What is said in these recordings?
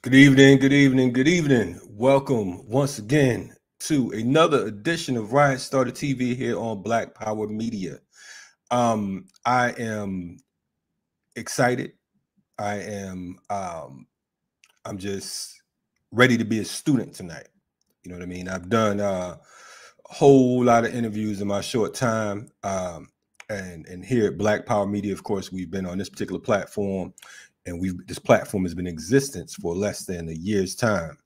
Good evening, good evening, good evening. Welcome once again to another edition of Riot Starter TV here on Black Power Media. I am excited. I am I'm just ready to be a student tonight. You know what I mean? I've done a whole lot of interviews in my short time. And here at Black Power Media, of course, we've been on this particular platform. And this platform has been in existence for less than a year's time,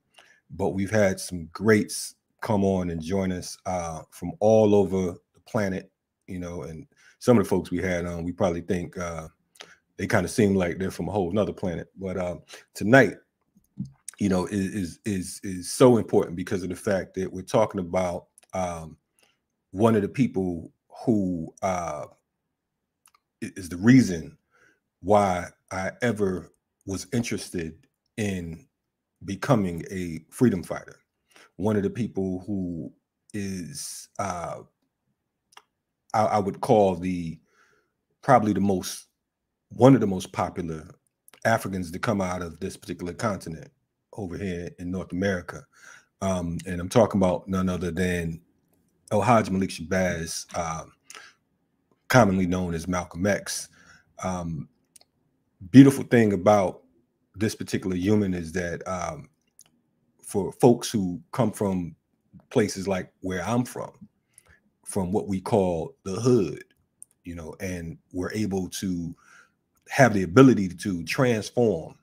but we've had some greats come on and join us from all over the planet, you know, and some of the folks we had on, we probably think they kind of seem like they're from a whole nother planet. But tonight, you know, is so important because of the fact that we're talking about one of the people who is the reason why I ever was interested in becoming a freedom fighter. One of the people who is, I would call one of the most popular Africans to come out of this particular continent over here in North America. And I'm talking about none other than El-Hajj Malik Shabazz, commonly known as Malcolm X. Beautiful thing about this particular human is that for folks who come from places like where I'm from what we call the hood, you know, and we're able to have the ability to transform,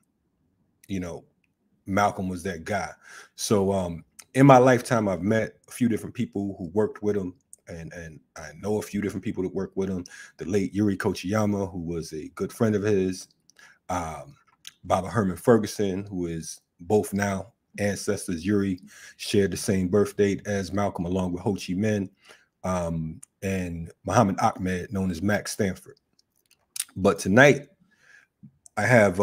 you know, Malcolm was that guy. So in my lifetime, I've met a few different people who worked with him. And I know a few different people that worked with him. The late Yuri Kochiyama, who was a good friend of his. Herman Ferguson, who is both now ancestors. Yuri shared the same birth date as Malcolm, along with Ho Chi Minh, and Muhammad Ahmed, known as Max Stanford. But tonight, I have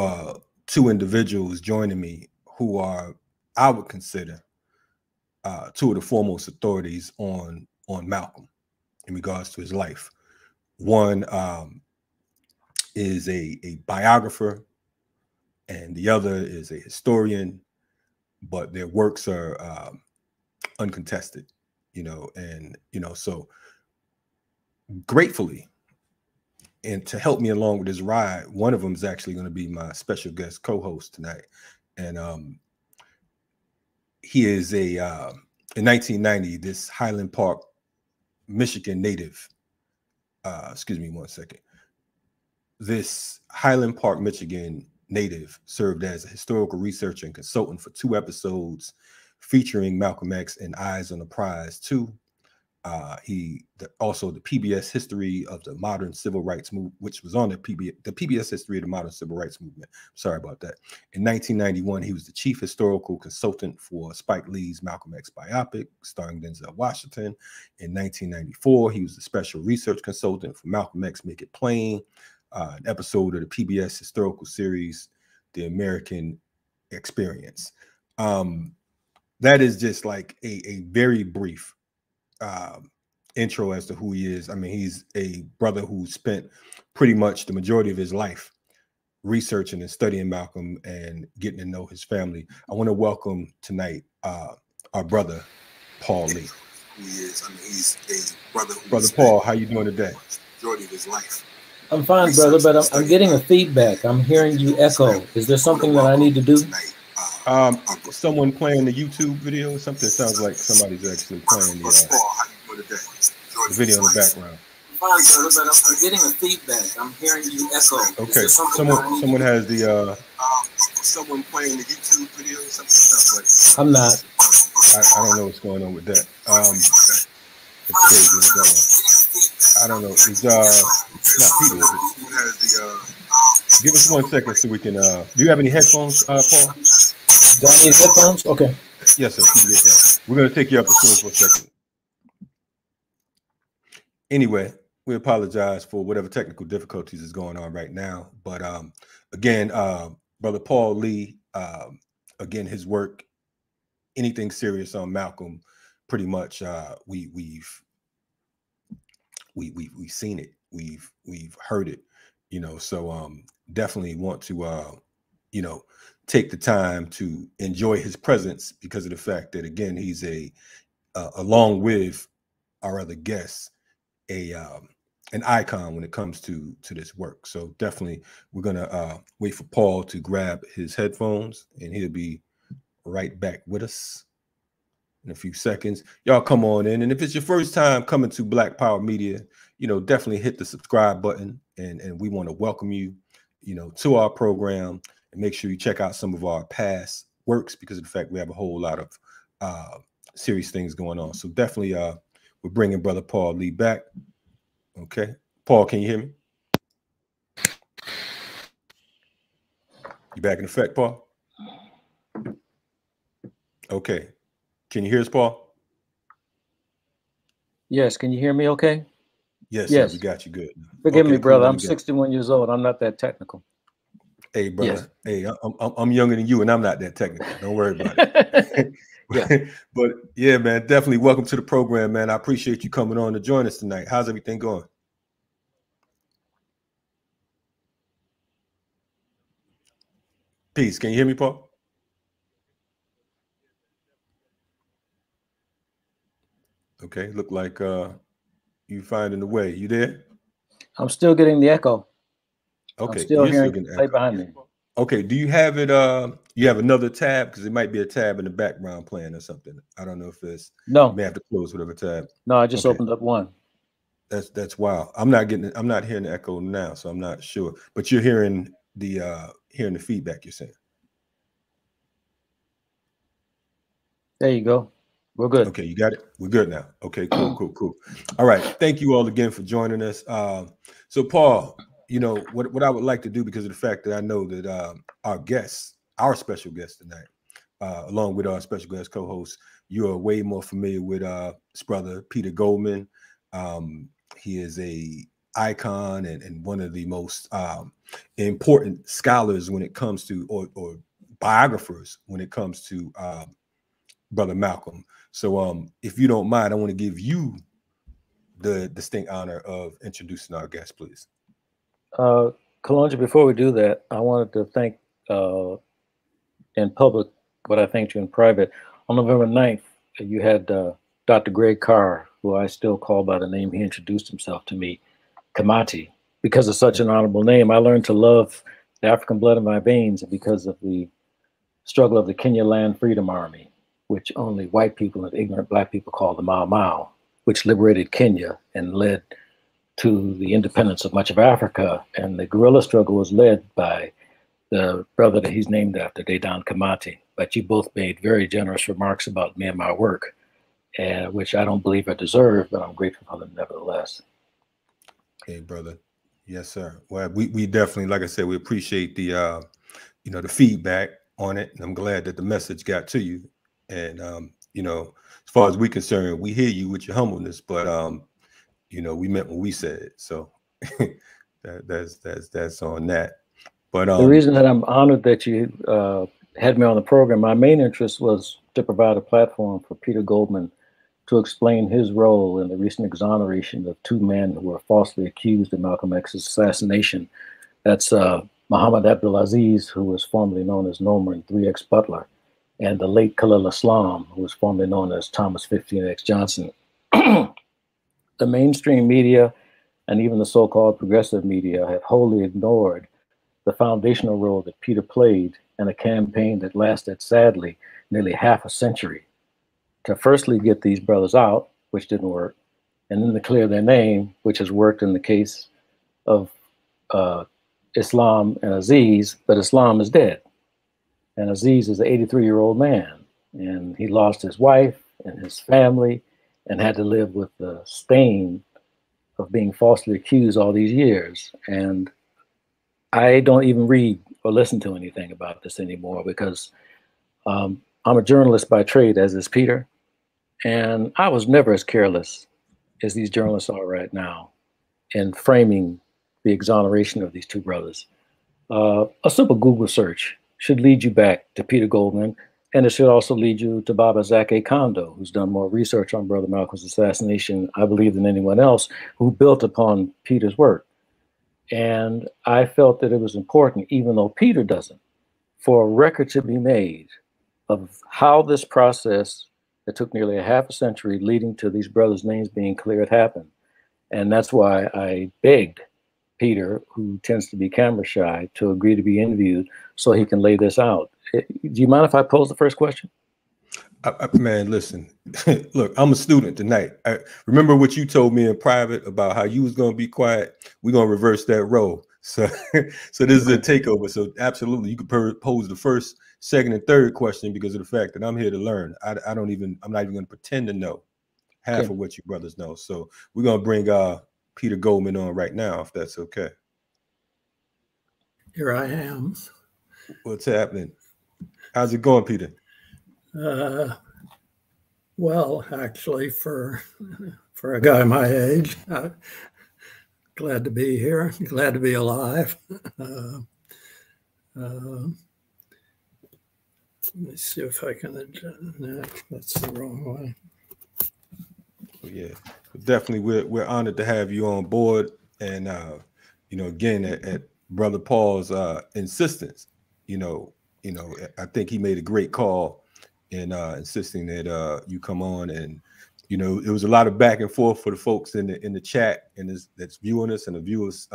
two individuals joining me who are, I would consider, two of the foremost authorities on Malcolm in regards to his life. One, is a biographer and the other is a historian, but their works are uncontested, you know, and, you know, so gratefully, and to help me along with this ride, one of them is actually going to be my special guest co-host tonight. And he is in 1990, this Highland Park, Michigan native, excuse me one second, this Highland Park, Michigan native served as a historical researcher and consultant for two episodes featuring Malcolm X and Eyes on the Prize 2. Also the PBS History of the Modern Civil Rights Movement, which was on the PBS History of the Modern Civil Rights Movement. Sorry about that. In 1991, he was the chief historical consultant for Spike Lee's Malcolm X biopic, starring Denzel Washington. In 1994, he was the special research consultant for Malcolm X Make It Plain, an episode of the PBS historical series, The American Experience. That is just like a very brief intro as to who he is. I mean, he's a brother who spent pretty much the majority of his life researching and studying Malcolm and getting to know his family. I want to welcome tonight our brother Paul Lee. Brother Paul, how you doing today? Majority of his life. I'm fine, brother, but I'm getting a feedback. I'm hearing you echo. Is there something that I need to do? Someone playing the YouTube video or something? It sounds like somebody's actually playing the video in the background. apologize, but I'm getting a feedback. I'm hearing you echo. Okay, someone has the someone playing the YouTube video or something. I'm not. I don't know what's going on with that. It's crazy with that one. I don't know. It's not Peter, is it? Who has the give us 1 second so we can do you have any headphones, Paul? Do I need headphones? Okay. Yes, sir. You get that. We're gonna take you up as soon as 1 second. Anyway, we apologize for whatever technical difficulties is going on right now. But again, Brother Paul Lee, again, his work, anything serious on Malcolm, pretty much we've seen it, we've heard it, you know. So definitely want to you know, take the time to enjoy his presence because of the fact that again he's a along with our other guests, a an icon when it comes to this work. So definitely we're gonna wait for Paul to grab his headphones and he'll be right back with us in a few seconds. Y'all come on in, and if it's your first time coming to Black Power Media, you know, definitely hit the subscribe button, and we want to welcome you, you know, to our program, and make sure you check out some of our past works because of the fact we have a whole lot of serious things going on. So definitely we're bringing Brother Paul Lee back. Okay, Paul, can you hear me? You back in effect, Paul? Okay, can you hear us, Paul? Yes, can you hear me okay? Yes, yes, we got you good. Forgive me, brother, I'm 61 years old. I'm not that technical. Hey, brother, yes. Hey, I'm younger than you and I'm not that technical. Don't worry about it. Yeah. But yeah, man, definitely welcome to the program, man. I appreciate you coming on to join us tonight. How's everything going? Peace, can you hear me, Paul? Okay, look like you finding the way. You there? I'm still getting the echo. Okay, I'm still hearing it play behind me. Okay, do you have it? You have another tab because it might be a tab in the background playing or something. I don't know if it's no. You may have to close whatever tab. No, I just opened up one. That's wild. I'm not hearing the echo now, so I'm not sure. But you're hearing the feedback. You're saying. There you go. We're good. Okay, you got it? We're good now. Okay, cool, cool, cool. All right, thank you all again for joining us. So, Paul, you know, what I would like to do because of the fact that I know that our guests, our special guest tonight, along with our special guest co-host, you are way more familiar with his brother, Peter Goldman. He is a icon and one of the most important scholars when it comes to, or biographers when it comes to Brother Malcolm. So if you don't mind, I want to give you the distinct honor of introducing our guest, please. Kalonji, before we do that, I wanted to thank in public what I thanked you in private. On November 9th, you had Dr. Greg Carr, who I still call by the name he introduced himself to me, Kamati. Because of such an honorable name, I learned to love the African blood in my veins because of the struggle of the Kenya Land Freedom Army, which only white people and ignorant black people call the Mau Mau, which liberated Kenya and led to the independence of much of Africa. And the guerrilla struggle was led by the brother that he's named after, Dedan Kamati. But you both made very generous remarks about me and my work, which I don't believe I deserve, but I'm grateful for them nevertheless. Hey, brother. Yes, sir. Well, we definitely, like I said, we appreciate the, you know, the feedback on it. And I'm glad that the message got to you. And, you know, as far as we're concerned, we hear you with your humbleness, but, you know, we meant what we said. So that's on that. But the reason that I'm honored that you had me on the program, my main interest was to provide a platform for Peter Goldman to explain his role in the recent exoneration of two men who were falsely accused of Malcolm X's assassination. That's Mohammed Abdelaziz, who was formerly known as Norman and 3X Butler, and the late Khalil Islam, who was formerly known as Thomas 15X Johnson. The mainstream media and even the so-called progressive media have wholly ignored the foundational role that Peter played in a campaign that lasted, sadly, nearly half a century to firstly get these brothers out, which didn't work, and then to clear their name, which has worked in the case of Islam and Aziz, but Islam is dead. And Aziz is an 83-year-old man, and he lost his wife and his family and had to live with the stain of being falsely accused all these years. And I don't even read or listen to anything about this anymore because I'm a journalist by trade, as is Peter. And I was never as careless as these journalists are right now in framing the exoneration of these two brothers. A simple Google search should lead you back to Peter Goldman, and it should also lead you to Baba Zaki Kondo, who's done more research on Brother Malcolm's assassination, I believe, than anyone else, who built upon Peter's work. And I felt that it was important, even though Peter doesn't, for a record to be made of how this process that took nearly a half a century leading to these brothers' names being cleared happened. And that's why I begged Peter, who tends to be camera shy, to agree to be interviewed so he can lay this out. Do you mind if I pose the first question? Man, listen, look, I'm a student tonight. I remember what you told me in private about how you was going to be quiet. We're going to reverse that role. So this is a takeover. So absolutely, you could pose the first, second, and third question because of the fact that I'm here to learn. I'm not even going to pretend to know half of what you brothers know. So we're going to bring Peter Goldman on right now, if that's okay. Here I am. What's happening? How's it going, Peter? Well, actually, for a guy my age, I'm glad to be here, glad to be alive. Let me see if I can no, that's the wrong way. Yeah, definitely. We're honored to have you on board, and you know, again, at Brother Paul's insistence, you know, I think he made a great call in insisting that you come on, and you know, it was a lot of back and forth for the folks in the chat and that's viewing us and the viewers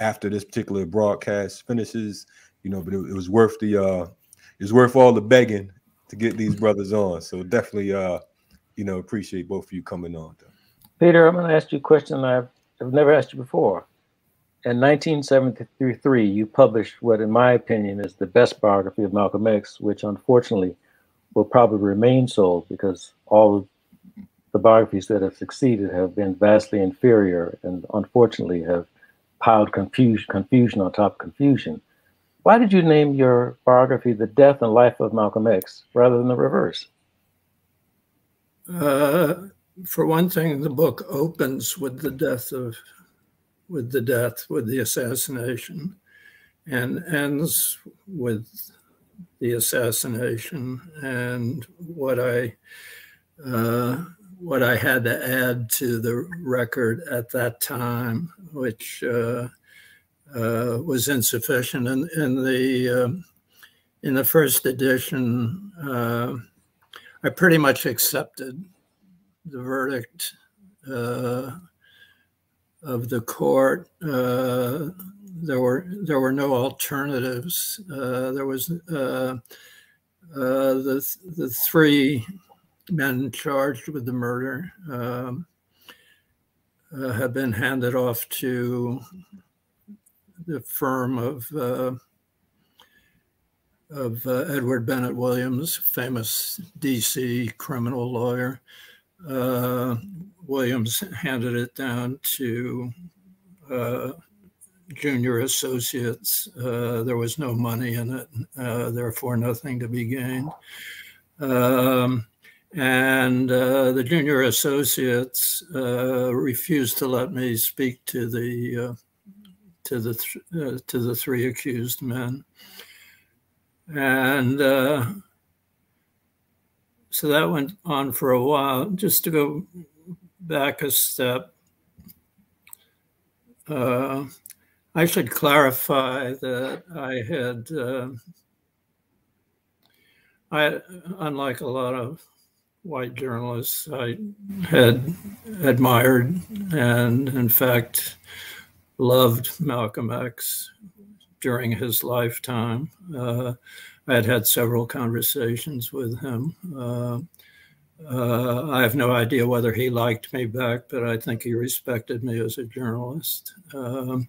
after this particular broadcast finishes, you know, but it was worth the it's worth all the begging to get these brothers on. So definitely, you know, appreciate both of you coming on. Peter, I'm going to ask you a question I've never asked you before. In 1973, you published what, in my opinion, is the best biography of Malcolm X, which unfortunately will probably remain so because all of the biographies that have succeeded have been vastly inferior and unfortunately have piled confusion on top of confusion. Why did you name your biography The Death and Life of Malcolm X rather than the reverse? For one thing, the book opens with the death of, with the assassination, and ends with the assassination. And what I had to add to the record at that time, which was insufficient. And in the first edition, I pretty much accepted the verdict of the court. There were no alternatives. There was the three men charged with the murder had been handed off to the firm of Edward Bennett Williams, famous DC criminal lawyer. Williams handed it down to junior associates. There was no money in it, therefore nothing to be gained. And the junior associates refused to let me speak to the three accused men. And so that went on for a while. Just to go back a step, I should clarify that I had, unlike a lot of white journalists, I had admired and, in fact, loved Malcolm X during his lifetime. I had had several conversations with him. I have no idea whether he liked me back, but I think he respected me as a journalist. When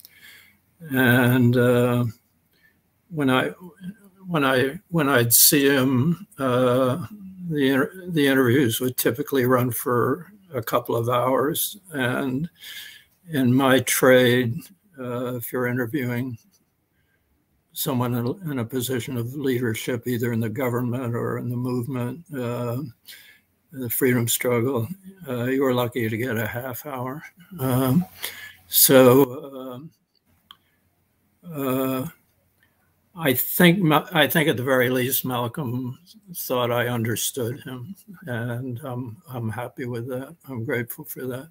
I'd see him, the interviews would typically run for a couple of hours. And in my trade, if you're interviewing someone in a position of leadership, either in the government or in the movement, the freedom struggle, you were lucky to get a half hour. I think at the very least, Malcolm thought I understood him, and I'm happy with that. I'm grateful for that.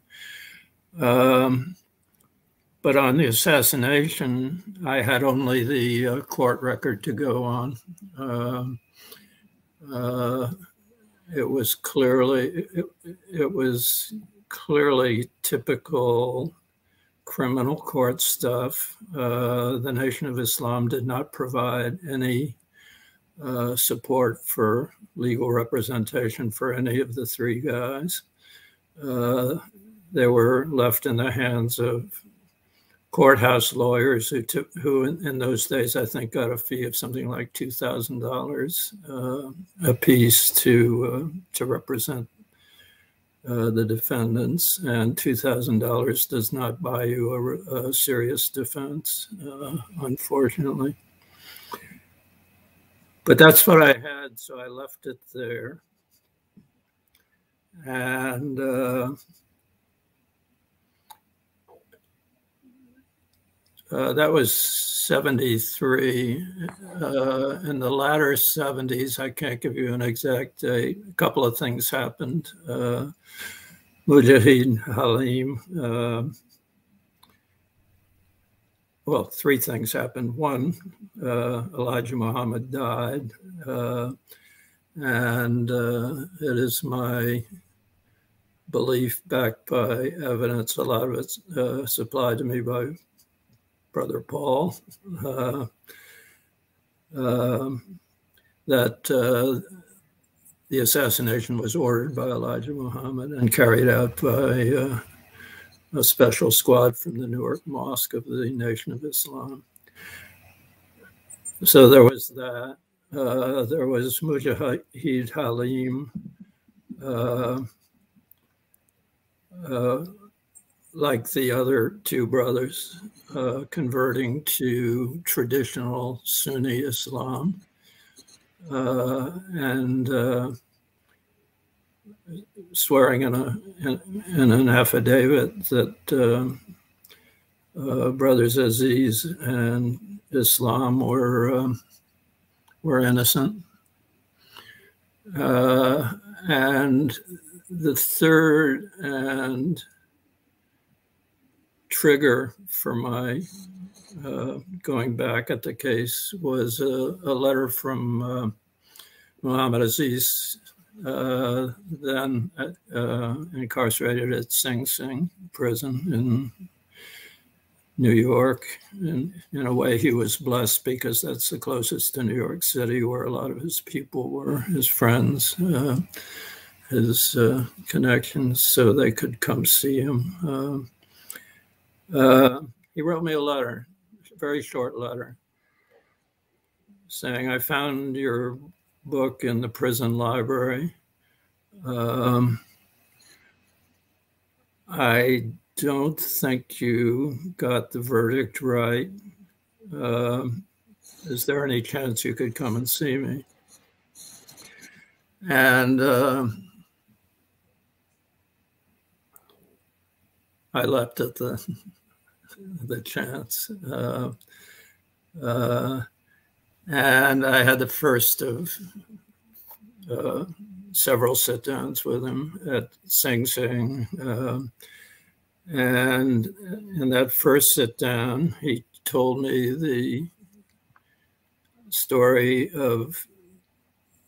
But on the assassination, I had only the court record to go on. It was clearly typical criminal court stuff. The Nation of Islam did not provide any support for legal representation for any of the three guys. They were left in the hands of courthouse lawyers who in those days, I think, got a fee of something like $2,000 apiece to represent the defendants, and $2,000 does not buy you a serious defense, unfortunately. But that's what I had, so I left it there. And that was 73. In the latter 70s, I can't give you an exact date, a couple of things happened. Mujahid Halim, well, three things happened. One, Elijah Muhammad died. It is my belief, backed by evidence, a lot of it's supplied to me by Brother Paul, that the assassination was ordered by Elijah Muhammad and carried out by a special squad from the Newark Mosque of the Nation of Islam. So there was that. There was Mujahid Halim. Like the other two brothers, converting to traditional Sunni Islam. Swearing in an affidavit that brothers Aziz and Islam were innocent. And the third and trigger for my going back at the case was a letter from Mohammed Aziz, then incarcerated at Sing Sing Prison in New York. And in a way, he was blessed because that's the closest to New York City, where a lot of his people were, his friends, his connections, so they could come see him. He wrote me a letter, a very short letter, saying, "I found your book in the prison library. I don't think you got the verdict right. Is there any chance you could come and see me?" And I leapt at the chance, and I had the first of several sit-downs with him at Sing Sing. And in that first sit-down, he told me the story of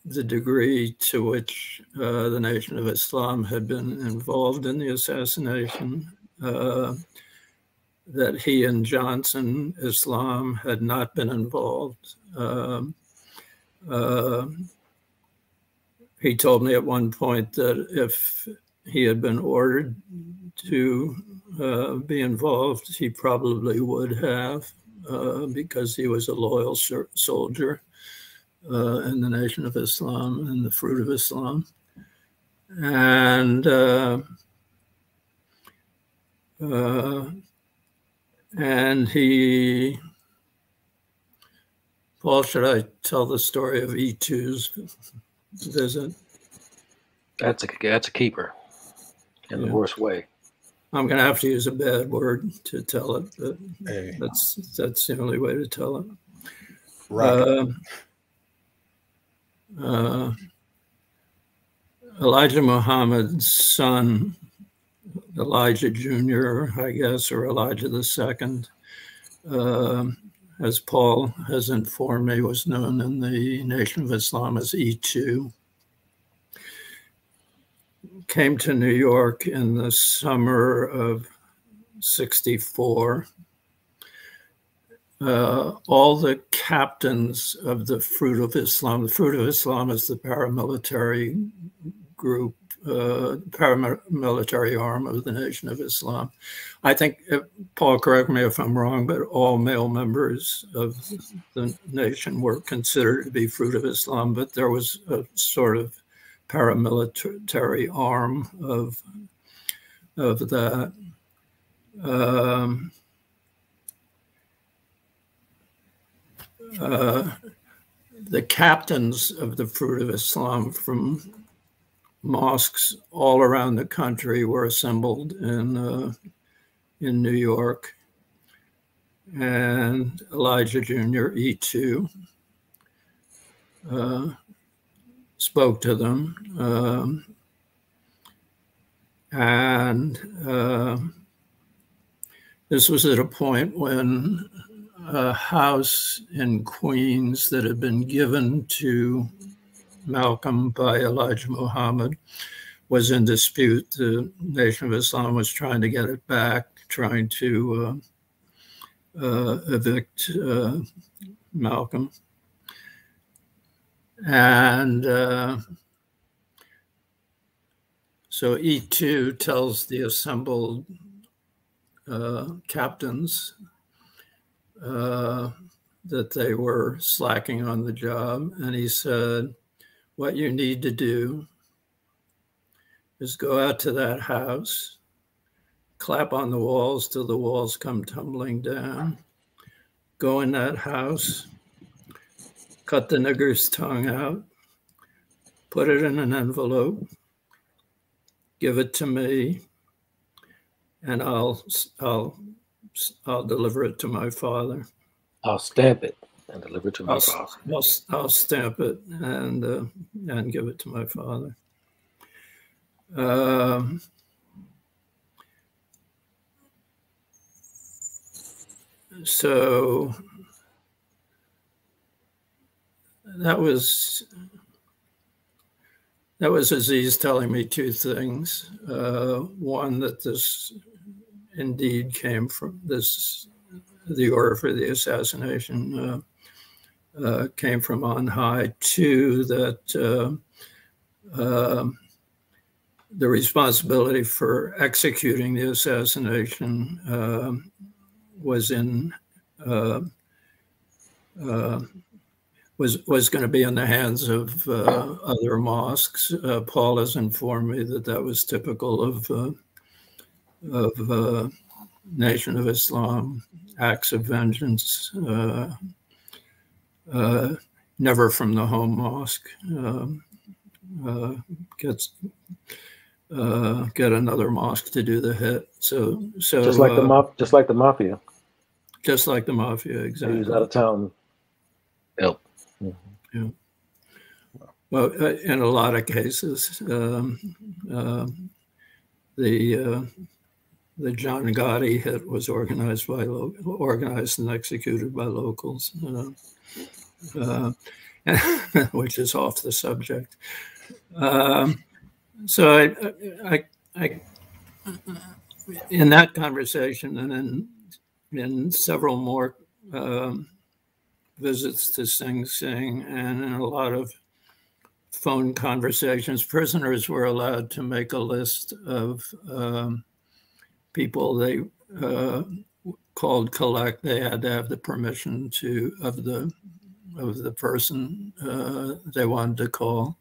the degree to which the Nation of Islam had been involved in the assassination. That he and Johnson Islam had not been involved, He told me at one point that if he had been ordered to be involved, he probably would have because he was a loyal soldier in the Nation of Islam and the Fruit of Islam. And he, Paul, should I tell the story of E2's visit? That's a keeper in the worst way. I'm going to have to use a bad word to tell it, but that's the only way to tell it. Right. Elijah Muhammad's son, Elijah Jr., I guess, or Elijah II, as Paul has informed me, was known in the Nation of Islam as E2, came to New York in the summer of '64. All the captains of the Fruit of Islam, the Fruit of Islam is the paramilitary group, paramilitary arm of the Nation of Islam. I think, Paul, correct me if I'm wrong, but all male members of the nation were considered to be Fruit of Islam, but there was a sort of paramilitary arm of that. The captains of the Fruit of Islam from mosques all around the country were assembled in New York, and Elijah Jr., E2, spoke to them, and this was at a point when a house in Queens that had been given to Malcolm by Elijah Muhammad was in dispute. The Nation of Islam was trying to get it back, trying to evict Malcolm. And so E2 tells the assembled captains that they were slacking on the job. And he said, what you need to do is go out to that house, clap on the walls till the walls come tumbling down, go in that house, cut the nigger's tongue out, put it in an envelope, give it to me, and I'll deliver it to my father. I'll stamp it and deliver it to my father. I'll stamp it and give it to my father. So that was Aziz telling me two things. One, that this indeed came from this, the order for the assassination came from on high. Two, that the responsibility for executing the assassination was going to be in the hands of other mosques. Paul has informed me that that was typical of Nation of Islam, acts of vengeance, never from the home mosque, get another mosque to do the hit. So just like the mafia, exactly. He was out of town. Help. Mm-hmm. Yeah. Well, in a lot of cases, the John Gotti hit was organized and executed by locals, which is off the subject. So I in that conversation and in several more visits to Sing Sing and in a lot of phone conversations. Prisoners were allowed to make a list of people they called collect. They had to have the permission of the person they wanted to call,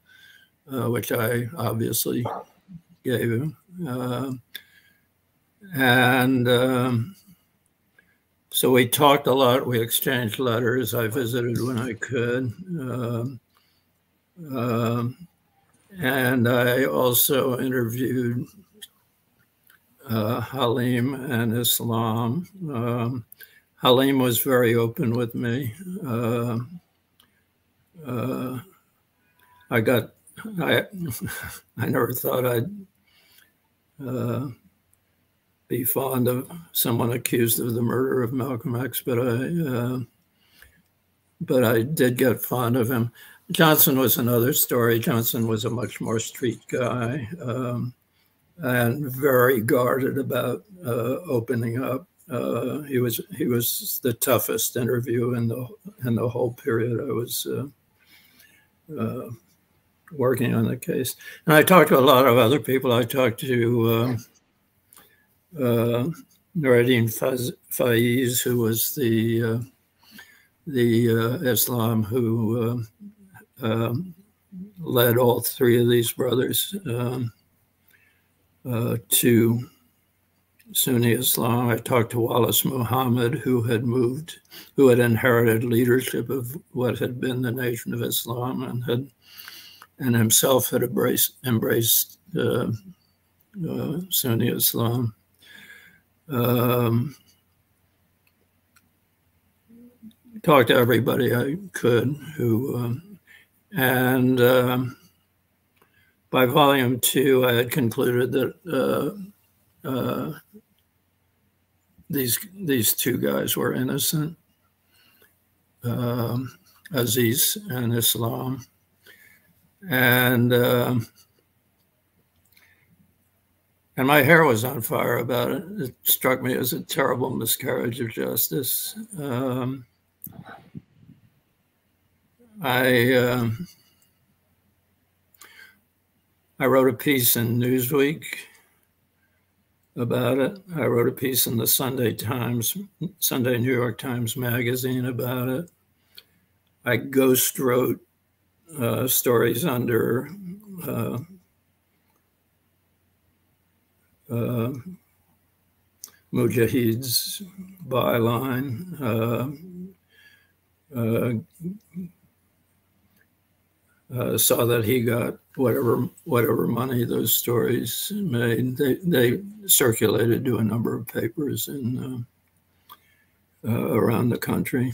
which I obviously gave him. So we talked a lot. We exchanged letters. I visited when I could. And I also interviewed Halim and Islam. Halim was very open with me. I never thought I'd be fond of someone accused of the murder of Malcolm X, but I did get fond of him. Johnson was another story. Johnson was a much more street guy and very guarded about opening up. He was the toughest interview in the whole period I was working on the case. And I talked to a lot of other people. I talked to Nureddin Faiz, who was the Islam who led all three of these brothers to Sunni Islam. I talked to Wallace Muhammad, who had inherited leadership of what had been the Nation of Islam and himself had embraced Sunni Islam. Talked to everybody I could by volume 2, I had concluded that these two guys were innocent, Aziz and Islam. And my hair was on fire about it. It struck me as a terrible miscarriage of justice. I wrote a piece in Newsweek about it. I wrote a piece in the Sunday New York Times Magazine about it. I ghost wrote stories under Mujahid's byline. Saw that he got whatever money those stories made. They circulated to a number of papers in around the country.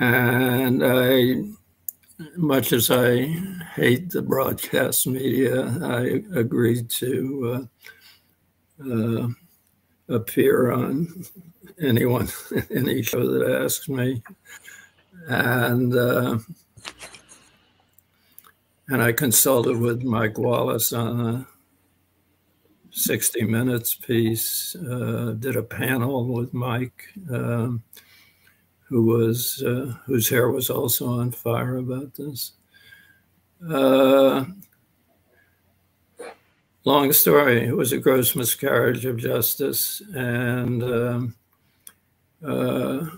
And much as I hate the broadcast media, I agreed to appear on any show that asked me. And I consulted with Mike Wallace on a 60 Minutes piece, did a panel with Mike, whose hair was also on fire about this. Long story, it was a gross miscarriage of justice, and all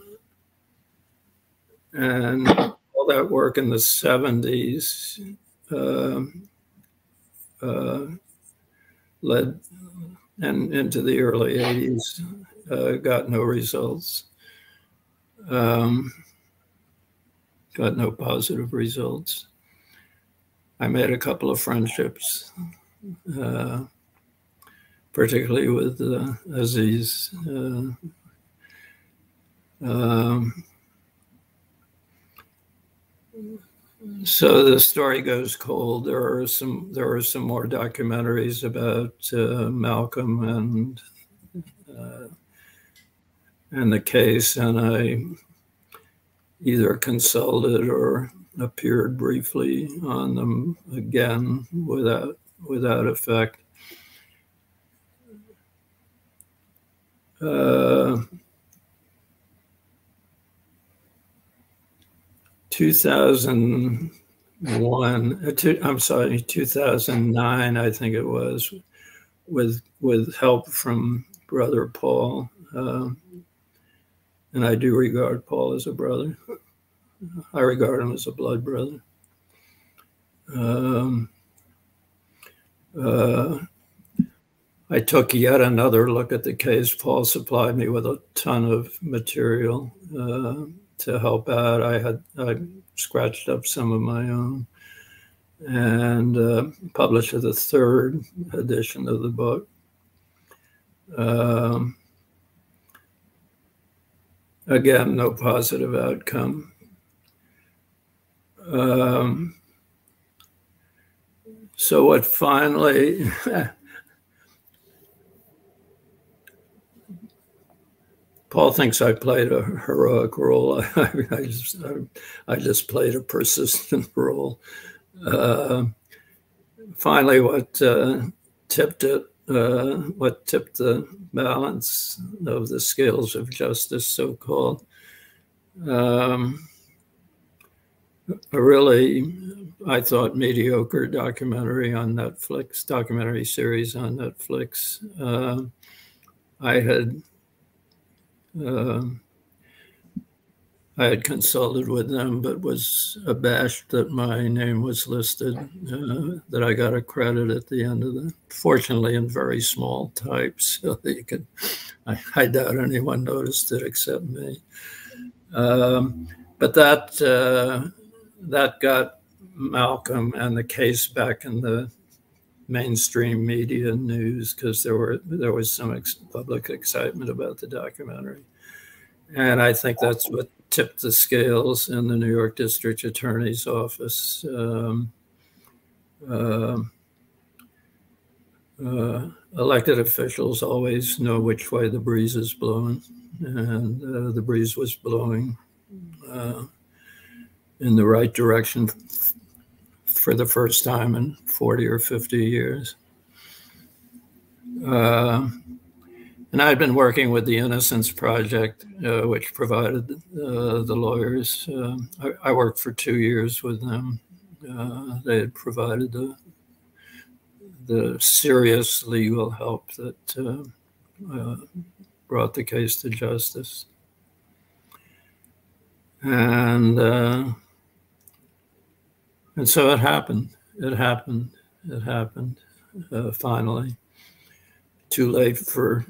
that work in the 70s led and into the early 80s, got no results. Got no positive results. I made a couple of friendships, particularly with Aziz. So the story goes cold. There are some more documentaries about Malcolm and the case, and I either consulted or appeared briefly on them again without effect. 2009, I think it was, with help from Brother Paul. And I do regard Paul as a brother. I regard him as a blood brother. I took yet another look at the case. Paul supplied me with a ton of material to help out. I scratched up some of my own and published the third edition of the book. Again, no positive outcome. So what finally, Paul thinks I played a heroic role. I just played a persistent role. Finally, what tipped the balance of the scales of justice, so-called, a really, I thought, mediocre documentary on Netflix, documentary series on Netflix. I had consulted with them, but was abashed that my name was listed, that I got a credit at the end of the, fortunately in very small type, so that you could, I doubt anyone noticed it except me. But that, that got Malcolm and the case back in the mainstream media news, because there was some public excitement about the documentary, and I think that's what tipped the scales in the New York District Attorney's office. Elected officials always know which way the breeze is blowing, and the breeze was blowing in the right direction for the first time in 40 or 50 years. And I'd been working with the Innocence Project, which provided the lawyers. I worked for 2 years with them. They had provided the serious legal help that brought the case to justice. And so it happened. It happened. It happened. Finally, too late for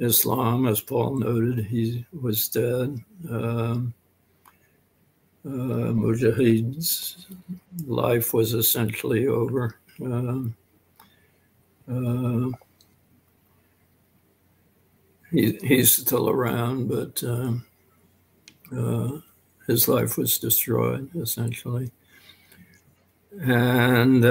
Islam, as Paul noted, he was dead. Mujahid's life was essentially over. He's still around, but his life was destroyed, essentially. And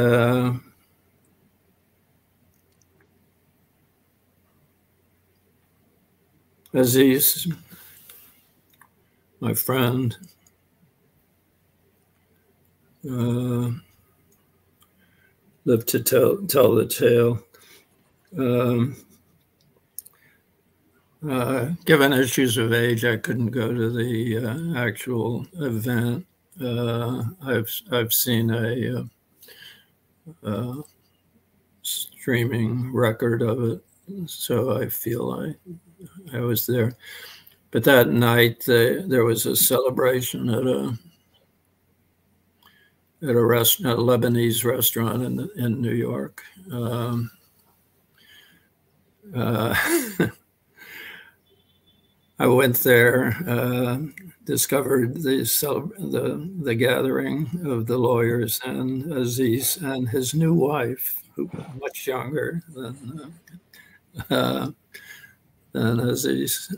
Aziz, my friend, lived to tell the tale. Given issues of age, I couldn't go to the actual event. I've seen a streaming record of it, so I feel I was there. But that night, there was a celebration at a restaurant, a Lebanese restaurant in New York. I went there, discovered the gathering of the lawyers and Aziz and his new wife, who was much younger than Aziz,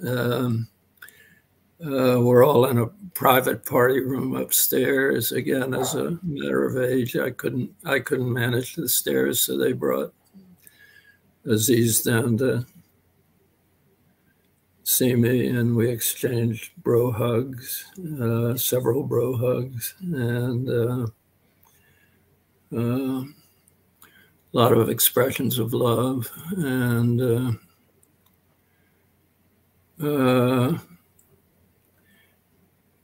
were all in a private party room upstairs. Again, as a matter of age, I couldn't manage the stairs, so they brought Aziz down to see me, and we exchanged bro hugs, several bro hugs, and a lot of expressions of love. And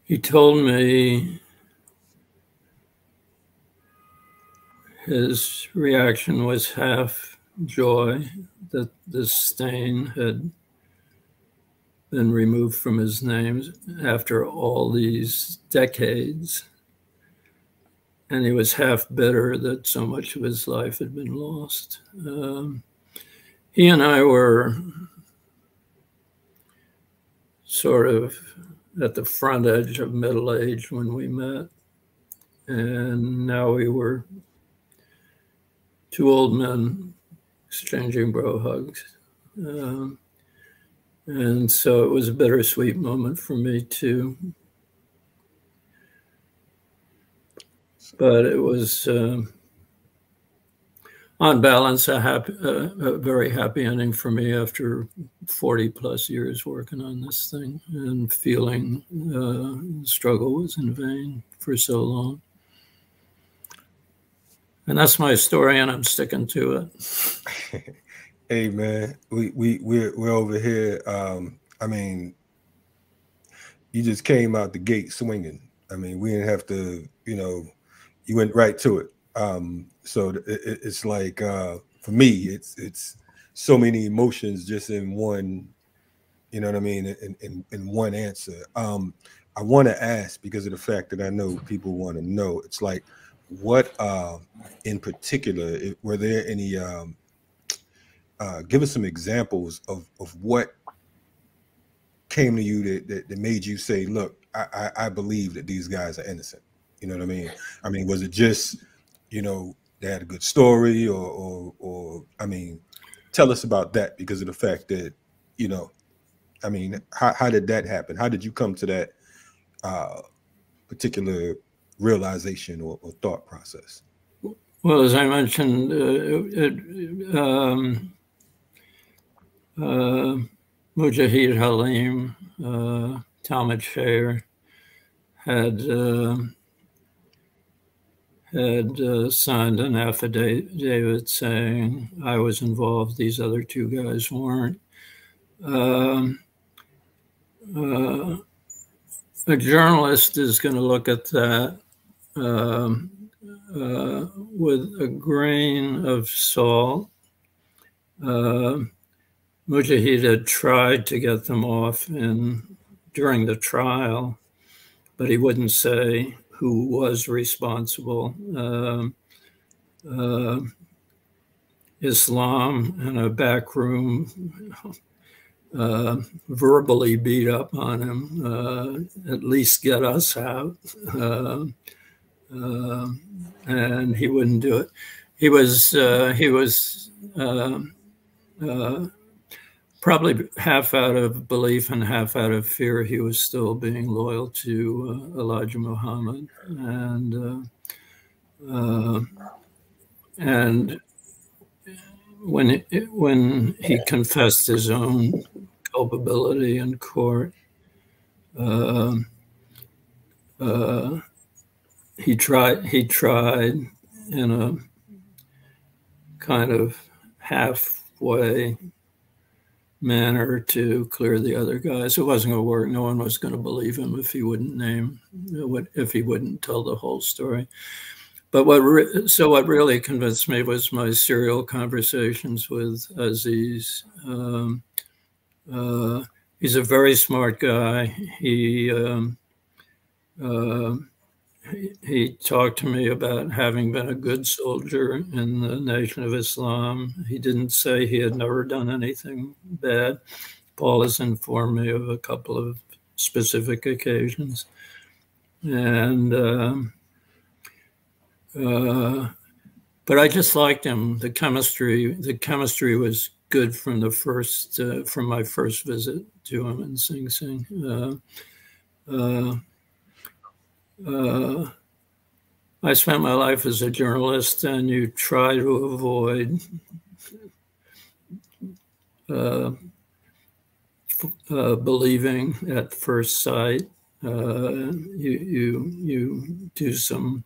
He told me his reaction was half joy that this stain had been removed from his name after all these decades. And he was half bitter that so much of his life had been lost. He and I were sort of at the front edge of middle age when we met. And now we were two old men exchanging bro hugs. And so it was a bittersweet moment for me too. But it was, on balance, a very happy ending for me after 40 plus years working on this thing and feeling the struggle was in vain for so long. And that's my story, and I'm sticking to it. Hey man, we're over here. I mean, you just came out the gate swinging. I mean, we didn't have to, you know. You went right to it. So it's like, for me, it's so many emotions just in one, you know what I mean? In one answer. I want to ask, because of the fact that I know people want to know, it's like, what, in particular, were there any, give us some examples of what came to you that made you say, look, I believe that these guys are innocent. You know what I mean? I mean, was it just, you know, they had a good story, or I mean, tell us about that, because of the fact that, you know, I mean, how did that happen? How did you come to that particular realization or thought process? Well, as I mentioned, Mujahid Halim, Talmud Shayer had signed an affidavit saying I was involved, these other two guys weren't. A journalist is going to look at that with a grain of salt. Mujahid had tried to get them off during the trial, but he wouldn't say who was responsible. Islam, in a back room, verbally beat up on him, at least get us out. And he wouldn't do it. He was probably half out of belief and half out of fear. He was still being loyal to Elijah Muhammad, and when he confessed his own culpability in court, he tried in a kind of halfway manner to clear the other guys. It wasn't going to work. No one was going to believe him if he wouldn't tell the whole story. But what really convinced me was my serial conversations with Aziz. He's a very smart guy. He talked to me about having been a good soldier in the Nation of Islam. He didn't say he had never done anything bad. Paul has informed me of a couple of specific occasions. And, but I just liked him. The chemistry was good from the first, from my first visit to him in Sing Sing. I spent my life as a journalist, and you try to avoid believing at first sight. You do some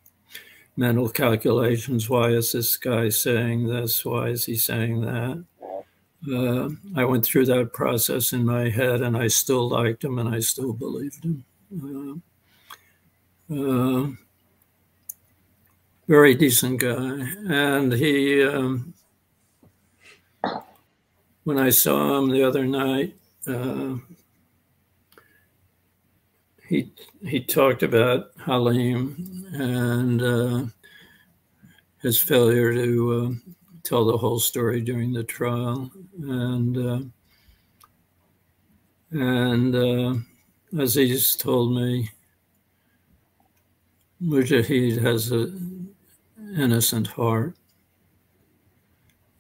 mental calculations. Why is this guy saying this? Why is he saying that? I went through that process in my head, and I still liked him, and I still believed him. Very decent guy. And he, when I saw him the other night, he talked about Halim and his failure to tell the whole story during the trial. And as he's told me, Mujahid has an innocent heart.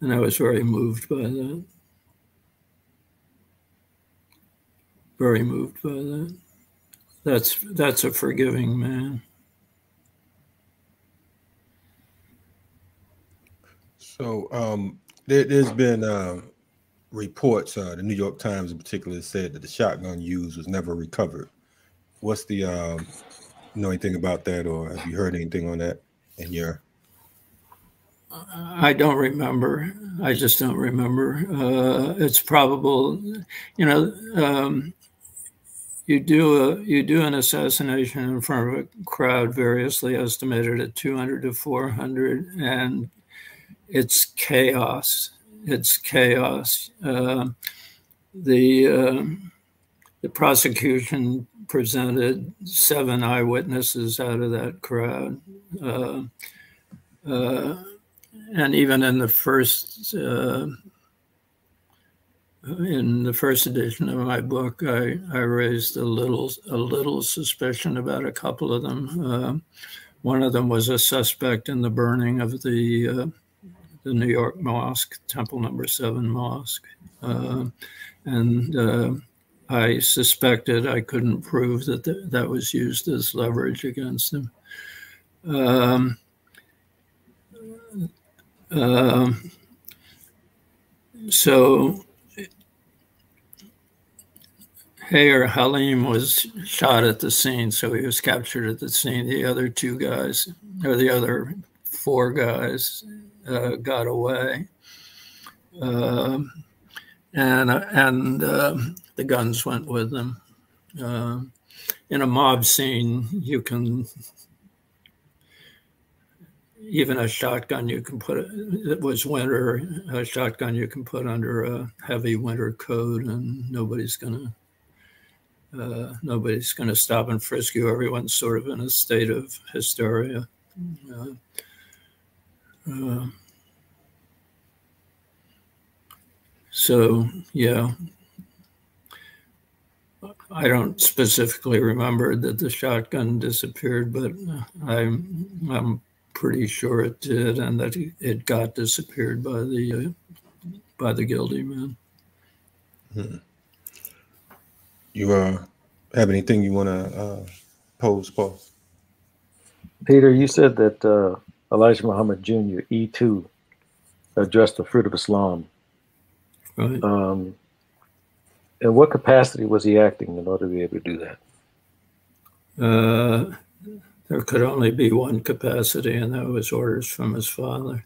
And I was very moved by that. Very moved by that. That's a forgiving man. So there's been reports, the New York Times in particular said that the shotgun used was never recovered. What's the, know anything about that, or have you heard anything on that in your? I don't remember. I just don't remember. It's probable, you know, you do an assassination in front of a crowd variously estimated at 200 to 400, and it's chaos. It's chaos. The prosecution presented 7 eyewitnesses out of that crowd, and even in the first edition of my book, I raised a little suspicion about a couple of them. One of them was a suspect in the burning of the New York Mosque, Temple Number 7 Mosque, and I suspected, I couldn't prove that that was used as leverage against him. So Hayer Halim was shot at the scene, so he was captured at the scene. The other 2 guys, or the other 4 guys, got away. And the guns went with them. In a mob scene, you can, even a shotgun you can put, it was winter, a shotgun you can put under a heavy winter coat, and nobody's gonna stop and frisk you. Everyone's sort of in a state of hysteria. So, yeah, I don't specifically remember that the shotgun disappeared, but I'm pretty sure it did, and that it got disappeared by the guilty man. Hmm. You have anything you want to pose, Paul? Peter, you said that Elijah Muhammad Jr., E2, addressed the Fruit of Islam. Right. In what capacity was he acting in order to be able to do that? There could only be one capacity, and that was orders from his father.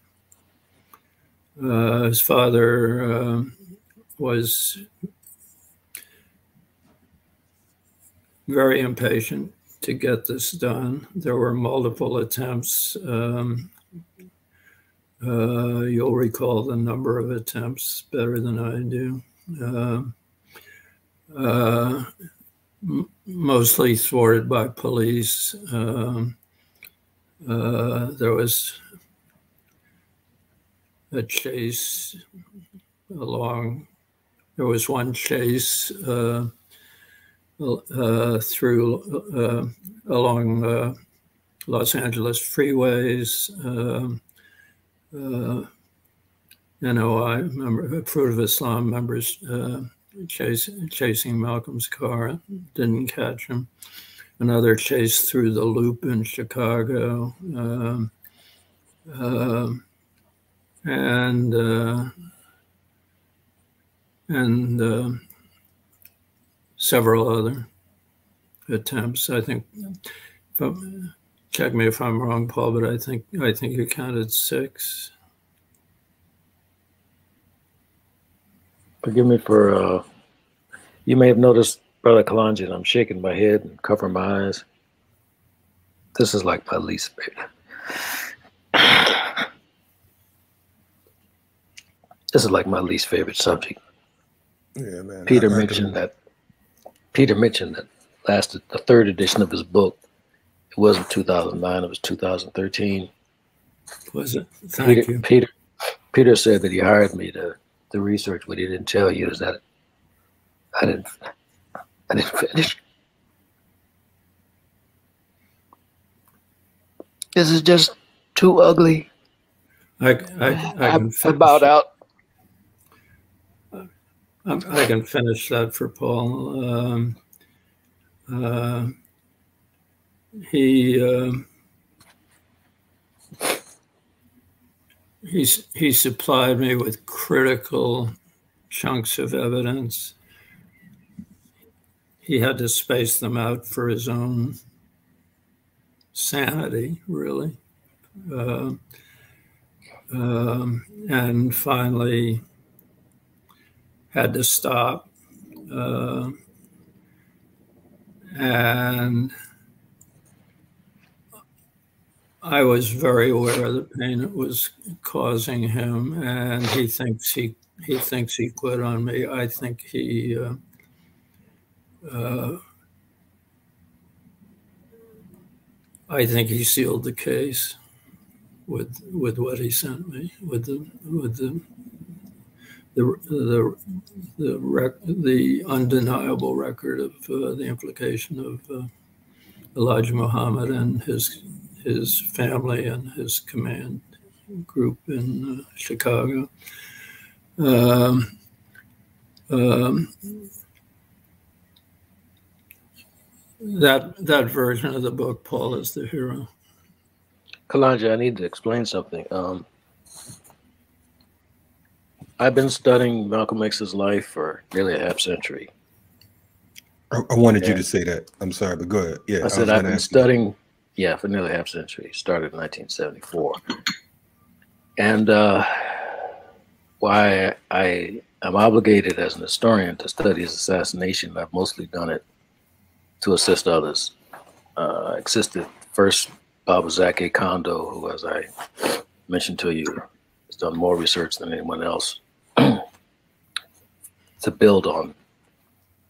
His father was very impatient to get this done. There were multiple attempts. You'll recall the number of attempts better than I do. Mostly thwarted by police. There was a chase along. There was one chase through along Los Angeles freeways. NOI member, Fruit of Islam members chasing Malcolm's car, didn't catch him. Another chase through the Loop in Chicago, and several other attempts. I think, check me if I'm wrong, Paul, but I think you counted 6. Forgive me for, you may have noticed, Brother Kalanjian, I'm shaking my head and covering my eyes. This is like my least favorite. This is like my least favorite subject. Yeah, man. Peter mentioned that lasted the third edition of his book. It wasn't 2009, it was 2013. Was it? Thank you. Peter said that he hired me to research. What he didn't tell you is that I didn't finish. This is just too ugly. I can about out. I can finish that for Paul. He supplied me with critical chunks of evidence. He had to space them out for his own sanity, really. And finally had to stop. And I was very aware of the pain it was causing him, and he thinks he quit on me. I think he I think he sealed the case with what he sent me, with the undeniable record of the implication of Elijah Muhammad and his family and his command group in Chicago. That version of the book, Paul is the hero. Kalaja, I need to explain something. I've been studying Malcolm X's life for nearly a half century. I wanted you to say that. I'm sorry, but go ahead. Yeah, I said I've been studying. Yeah, for nearly half century. Started in 1974, and why I am obligated as an historian to study his assassination. I've mostly done it to assist others. Existed first Baba Zaki Kondo, who, as I mentioned to you, has done more research than anyone else to build on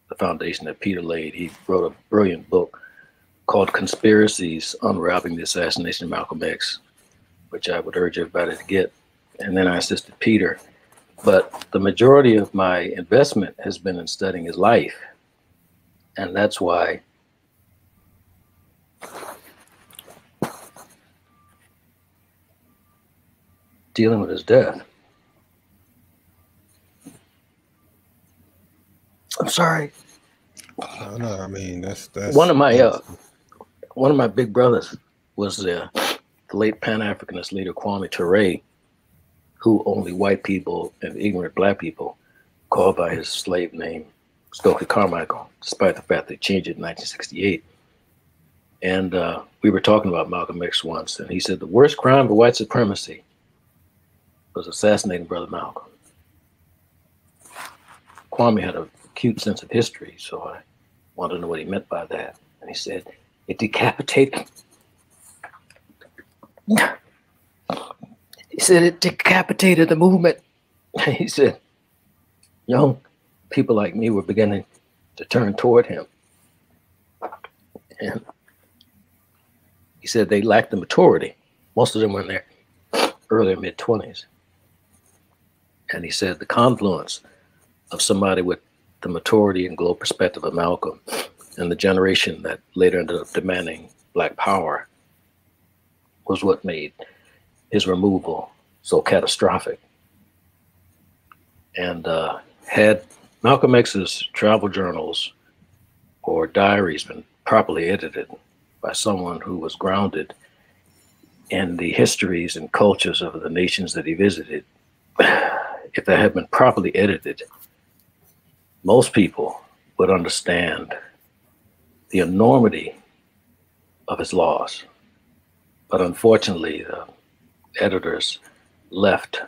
the foundation that Peter laid. He wrote a brilliant book called Conspiracies, Unwrapping the Assassination of Malcolm X, which I would urge everybody to get. And then I assisted Peter. But the majority of my investment has been in studying his life. And that's why dealing with his death. I'm sorry. No, I mean, that's one of my one of my big brothers was the late Pan-Africanist leader Kwame Ture, who only white people and ignorant black people called by his slave name, Stokely Carmichael, despite the fact they changed it in 1968. And we were talking about Malcolm X once, and he said the worst crime of white supremacy was assassinating Brother Malcolm. Kwame had a acute sense of history, so I wanted to know what he meant by that. And he said, it decapitated. He said, it decapitated the movement. He said, young people like me were beginning to turn toward him. And he said they lacked the maturity. Most of them were in their early mid-20s. And he said the confluence of somebody with the maturity and global perspective of Malcolm and the generation that later ended up demanding black power was what made his removal so catastrophic. And had Malcolm X's travel journals or diaries been properly edited by someone who was grounded in the histories and cultures of the nations that he visited, if that had been properly edited, most people would understand the enormity of his loss. But unfortunately, the editors left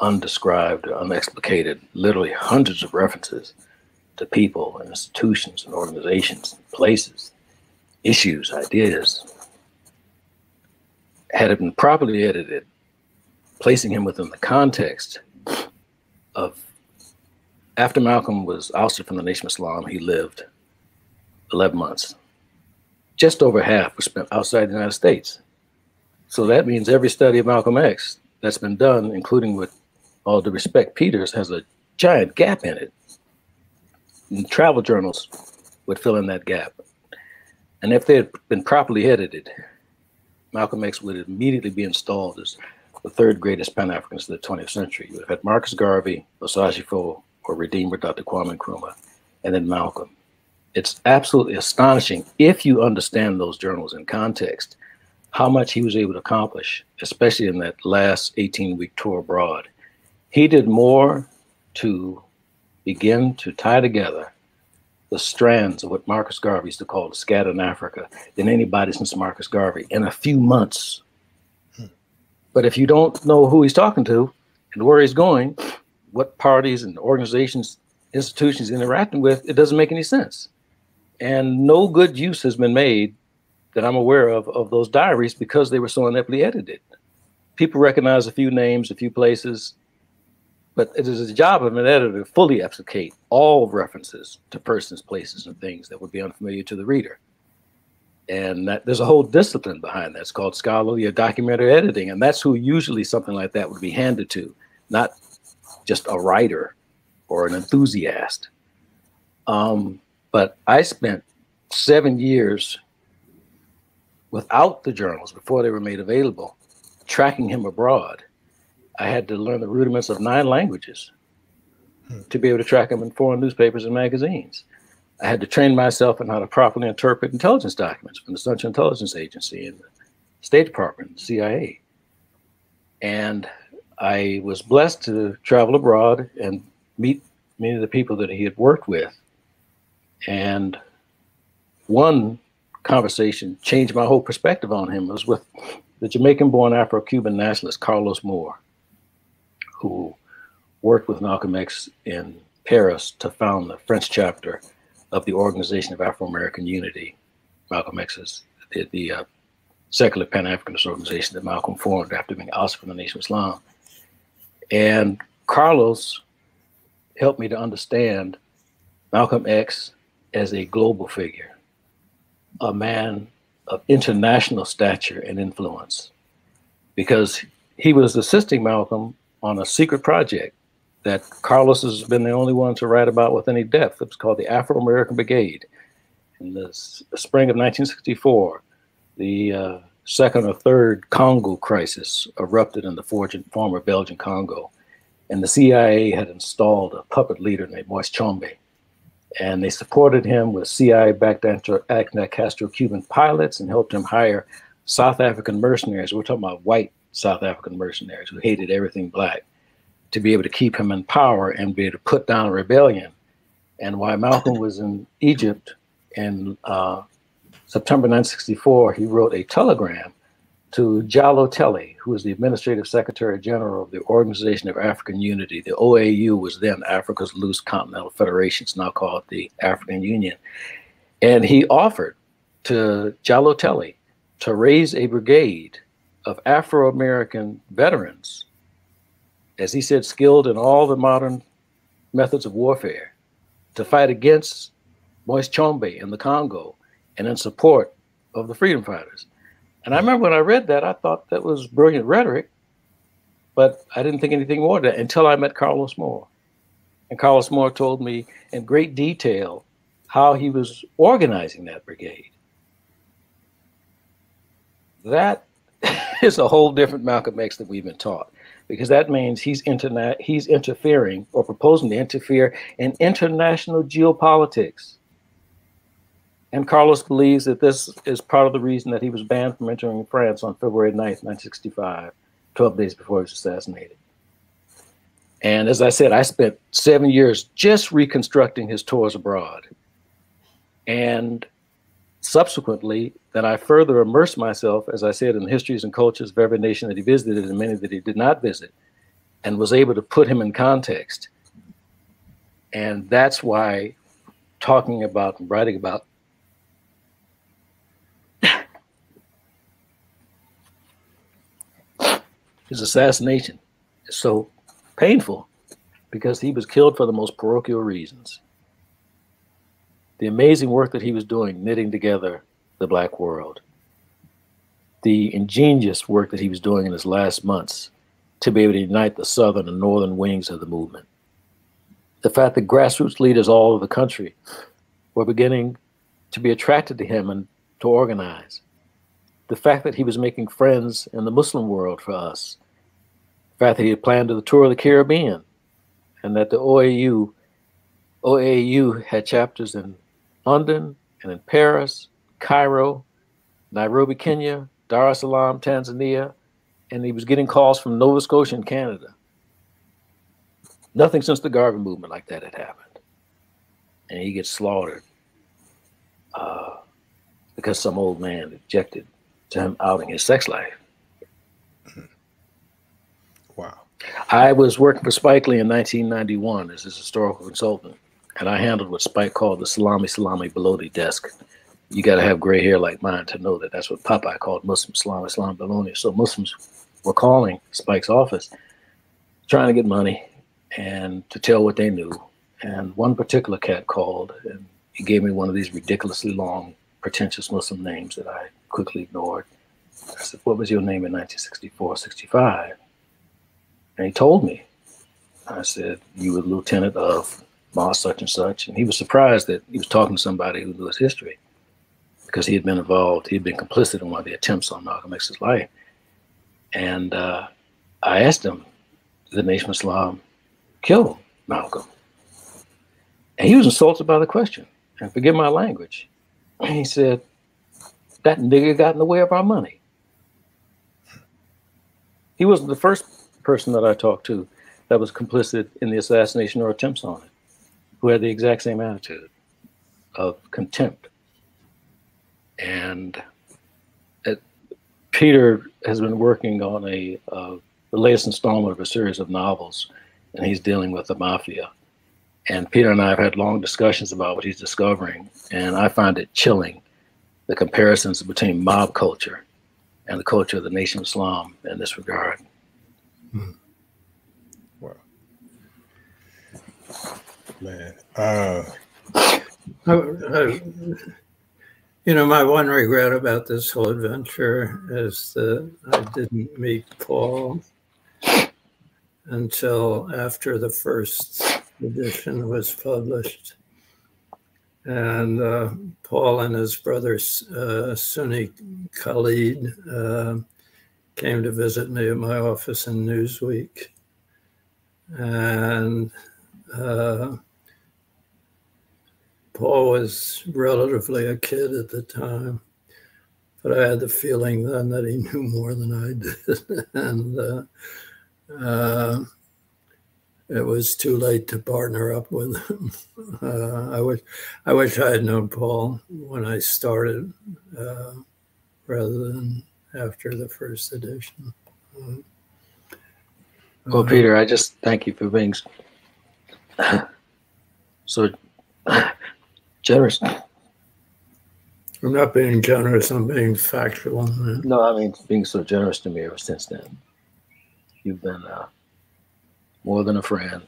undescribed, unexplicated, literally hundreds of references to people and institutions and organizations, and places, issues, ideas, had it been properly edited, placing him within the context of after Malcolm was ousted from the Nation of Islam, he lived 11 months. Just over half was spent outside the United States. So that means every study of Malcolm X that's been done, including with all due respect, Peters, has a giant gap in it. And travel journals would fill in that gap. And if they had been properly edited, Malcolm X would immediately be installed as the third greatest Pan-Africanist of the 20th century. You would have had Marcus Garvey, Osagifo, or Redeemer, Dr. Kwame Nkrumah, and then Malcolm. It's absolutely astonishing, if you understand those journals in context, how much he was able to accomplish, especially in that last 18-week tour abroad. He did more to begin to tie together the strands of what Marcus Garvey used to call the scatter in Africa than anybody since Marcus Garvey in a few months. But if you don't know who he's talking to and where he's going, what parties and organizations, institutions he's interacting with, it doesn't make any sense. And no good use has been made that I'm aware of those diaries because they were so ineptly edited. People recognize a few names, a few places, but it is the job of an editor to fully obfuscate all references to persons, places, and things that would be unfamiliar to the reader. And that, there's a whole discipline behind that. It's called scholarly or documentary editing, and that's who usually something like that would be handed to, not just a writer or an enthusiast. But I spent 7 years without the journals before they were made available, tracking him abroad. I had to learn the rudiments of 9 languages to be able to track him in foreign newspapers and magazines. I had to train myself in how to properly interpret intelligence documents from the Central Intelligence Agency and the State Department, the CIA. And I was blessed to travel abroad and meet many of the people that he had worked with. And one conversation changed my whole perspective on him. It was with the Jamaican-born Afro-Cuban nationalist Carlos Moore, who worked with Malcolm X in Paris to found the French chapter of the Organization of Afro-American Unity. Malcolm X is the secular Pan-Africanist organization that Malcolm formed after being ousted from the Nation of Islam. And Carlos helped me to understand Malcolm X as a global figure, a man of international stature and influence, because he was assisting Malcolm on a secret project that Carlos has been the only one to write about with any depth. It was called the Afro-American Brigade. In the spring of 1964, the second or third Congo crisis erupted in the former Belgian Congo. And the CIA had installed a puppet leader named Moise Tshombe. And they supported him with CIA-backed Castro-Cuban pilots and helped him hire South African mercenaries. We're talking about white South African mercenaries who hated everything black, to be able to keep him in power and be able to put down a rebellion. And while Malcolm was in Egypt in September 1964, he wrote a telegram to Diallo Telli, who was the Administrative Secretary General of the Organization of African Unity. The OAU was then Africa's Loose Continental Federation. It's now called the African Union. And he offered to Diallo Telli to raise a brigade of Afro-American veterans, as he said, skilled in all the modern methods of warfare, to fight against Moise Tshombe in the Congo and in support of the freedom fighters. And I remember when I read that, I thought that was brilliant rhetoric, but I didn't think anything more of that until I met Carlos Moore. And Carlos Moore told me in great detail how he was organizing that brigade. That is a whole different Malcolm X that we've been taught, because that means he's interfering or proposing to interfere in international geopolitics. And Carlos believes that this is part of the reason that he was banned from entering France on February 9th, 1965, 12 days before he was assassinated. And as I said, I spent 7 years just reconstructing his tours abroad. And subsequently, then I further immersed myself, as I said, in the histories and cultures of every nation that he visited and many that he did not visit, and was able to put him in context. And that's why talking about and writing about his assassination is so painful because he was killed for the most parochial reasons. The amazing work that he was doing, knitting together the black world, the ingenious work that he was doing in his last months to be able to unite the southern and northern wings of the movement, the fact that grassroots leaders all over the country were beginning to be attracted to him and to organize, the fact that he was making friends in the Muslim world for us, the fact that he had planned to the tour of the Caribbean, and that the OAU had chapters in London and in Paris, Cairo, Nairobi, Kenya, Dar es Salaam, Tanzania, and he was getting calls from Nova Scotia and Canada. Nothing since the Garvey movement like that had happened. And he gets slaughtered because some old man objected to him outing his sex life. Wow. I was working for Spike Lee in 1991 as his historical consultant, and I handled what Spike called the salami baloney desk. You got to have gray hair like mine to know that that's what Popeye called Muslim salami baloney. So Muslims were calling Spike's office, trying to get money and to tell what they knew. And one particular cat called, and he gave me one of these ridiculously long, pretentious Muslim names that I quickly ignored. I said, "What was your name in 1964, 65? And he told me. I said, "You were lieutenant of Ma such and such." And he was surprised that he was talking to somebody who knew his history, because he had been involved, he had been complicit in one of the attempts on Malcolm X's life. And I asked him, "Did the Nation of Islam kill Malcolm?" And he was insulted by the question. And forgive my language. And he said, "That nigger got in the way of our money." He wasn't the first person that I talked to that was complicit in the assassination or attempts on it, who had the exact same attitude of contempt. And Peter has been working on the latest installment of a series of novels, and he's dealing with the mafia. And Peter and I have had long discussions about what he's discovering, and I find it chilling, the comparisons between mob culture and the culture of the Nation of Islam in this regard. Wow, man. You know, my one regret about this whole adventure is that I didn't meet Paul until after the first edition was published. And Paul and his brother Sunni Khalid came to visit me at my office in Newsweek. And Paul was relatively a kid at the time, but I had the feeling then that he knew more than I did. And it was too late to partner up with him. I wish I had known Paul when I started rather than after the first edition. Well, Peter, I just thank you for being so generous. I'm not being generous, I'm being factual. No, I mean being so generous to me ever since then. You've been more than a friend,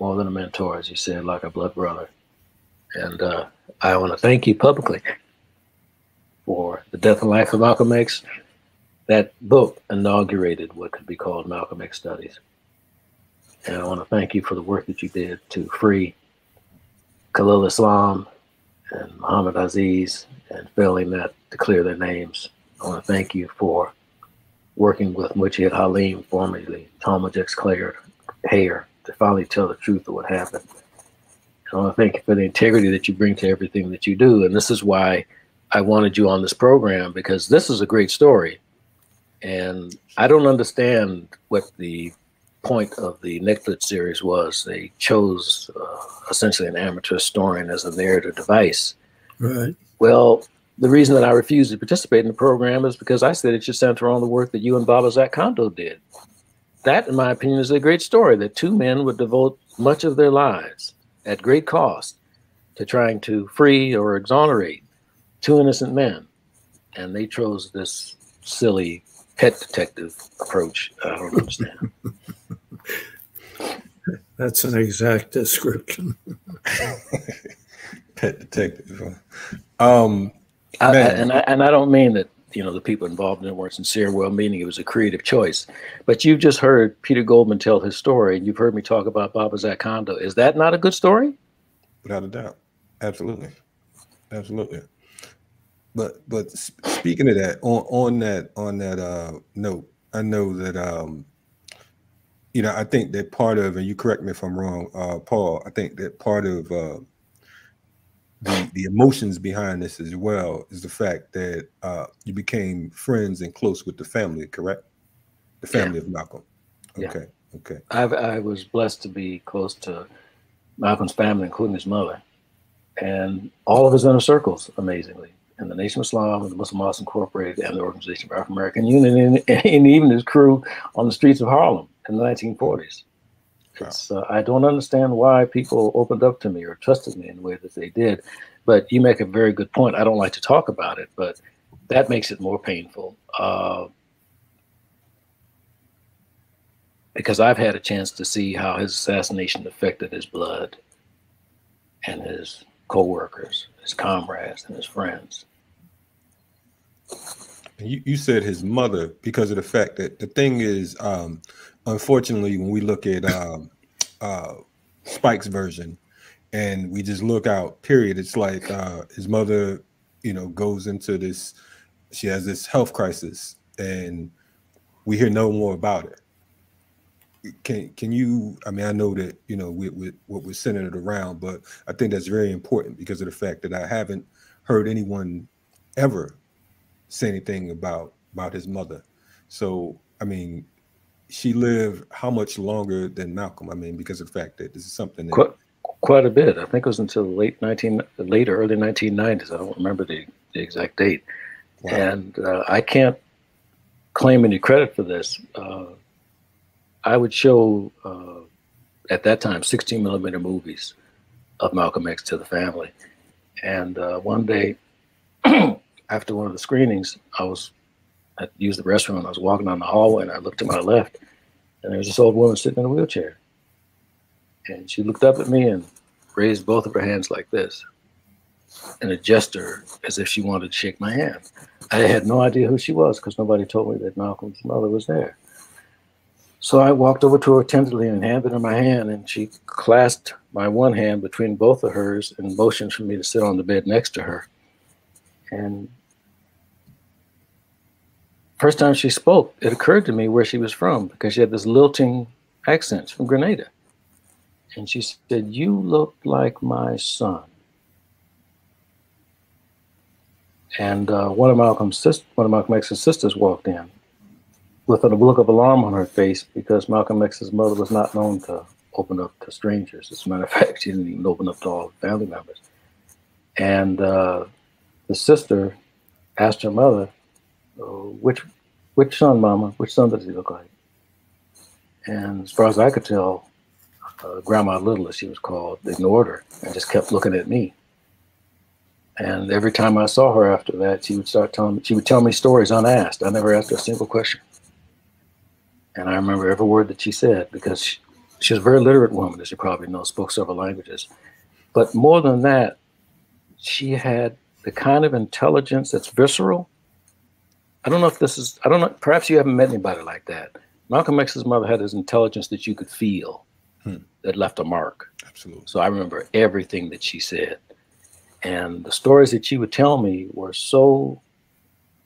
more than a mentor, as you said, like a blood brother. And I want to thank you publicly for The Death and Life of Malcolm X. That book inaugurated what could be called Malcolm X Studies. And I want to thank you for the work that you did to free Khalil Islam and Mohammed Aziz, and failing that, to clear their names. I want to thank you for working with Mujahid Halim, formerly Talmadge X Hayer, to finally tell the truth of what happened. And I want to thank you for the integrity that you bring to everything that you do. And this is why I wanted you on this program, because this is a great story. And I don't understand what the point of the Netflix series was. They chose essentially an amateur historian as a narrative device. Right. Well, the reason that I refused to participate in the program is because I said it should center on the work that you and Baba Zaki Kondo did. That, in my opinion, is a great story, that two men would devote much of their lives at great cost to trying to free or exonerate two innocent men. And they chose this silly pet detective approach, I don't understand. That's an exact description. Pet detective. I don't mean that, you know, the people involved in it weren't sincere, well-meaning. It was a creative choice. But you've just heard Peter Goldman tell his story, and you've heard me talk about Baba Zaki Kondo. Is that not a good story? Without a doubt. Absolutely. Absolutely. But speaking of that, on that note, I know that, you know, I think that part of, and you correct me if I'm wrong, Paul, I think that part of the emotions behind this as well is the fact that you became friends and close with the family, correct? The family of Malcolm. Okay. Yeah. Okay. I was blessed to be close to Malcolm's family, including his mother, and all of his inner circles, amazingly, and the Nation of Islam, and the Muslim Mosque Incorporated, and the Organization of Afro-American Unity, and even his crew on the streets of Harlem in the 1940s. Wow. It's, I don't understand why people opened up to me or trusted me in the way that they did, but you make a very good point. I don't like to talk about it, but that makes it more painful because I've had a chance to see how his assassination affected his blood and his co-workers, his comrades, and his friends. You said his mother, because of the fact that the thing is, unfortunately, when we look at Spike's version and we just look out, period, it's like his mother, you know, goes into this, she has this health crisis and we hear no more about it. Can you, I mean, I know that, you know, with what we're sending it around, but I think that's very important because of the fact that I haven't heard anyone ever say anything about his mother. So, I mean, she lived how much longer than Malcolm? I mean, because of the fact that this is something that quite a bit. I think it was until early 1990s. I don't remember the exact date. Wow. And I can't claim any credit for this. I would show at that time 16mm movies of Malcolm X to the family. And one day after one of the screenings, I used the restroom and I was walking down the hallway and I looked to my left and there was this old woman sitting in a wheelchair. And she looked up at me and raised both of her hands like this in a gesture as if she wanted to shake my hand. I had no idea who she was because nobody told me that Malcolm's mother was there. So I walked over to her tenderly and handed her my hand, and she clasped my one hand between both of hers and motioned for me to sit on the bed next to her. And first time she spoke, it occurred to me where she was from because she had this lilting accent from Grenada. And she said, "You look like my son." And one of Malcolm X's sisters walked in with a look of alarm on her face because Malcolm X's mother was not known to open up to strangers. As a matter of fact, she didn't even open up to all family members. And the sister asked her mother, which son, Mama? Which son does he look like?" And as far as I could tell, Grandma Little, as she was called, ignored her and just kept looking at me. And every time I saw her after that, she would tell me stories unasked. I never asked her a single question. And I remember every word that she said because she was a very literate woman, as you probably know, spoke several languages. But more than that, she had the kind of intelligence that's visceral. I don't know, perhaps you haven't met anybody like that. Malcolm X's mother had this intelligence that you could feel that left a mark. Absolutely. So I remember everything that she said. And the stories that she would tell me were so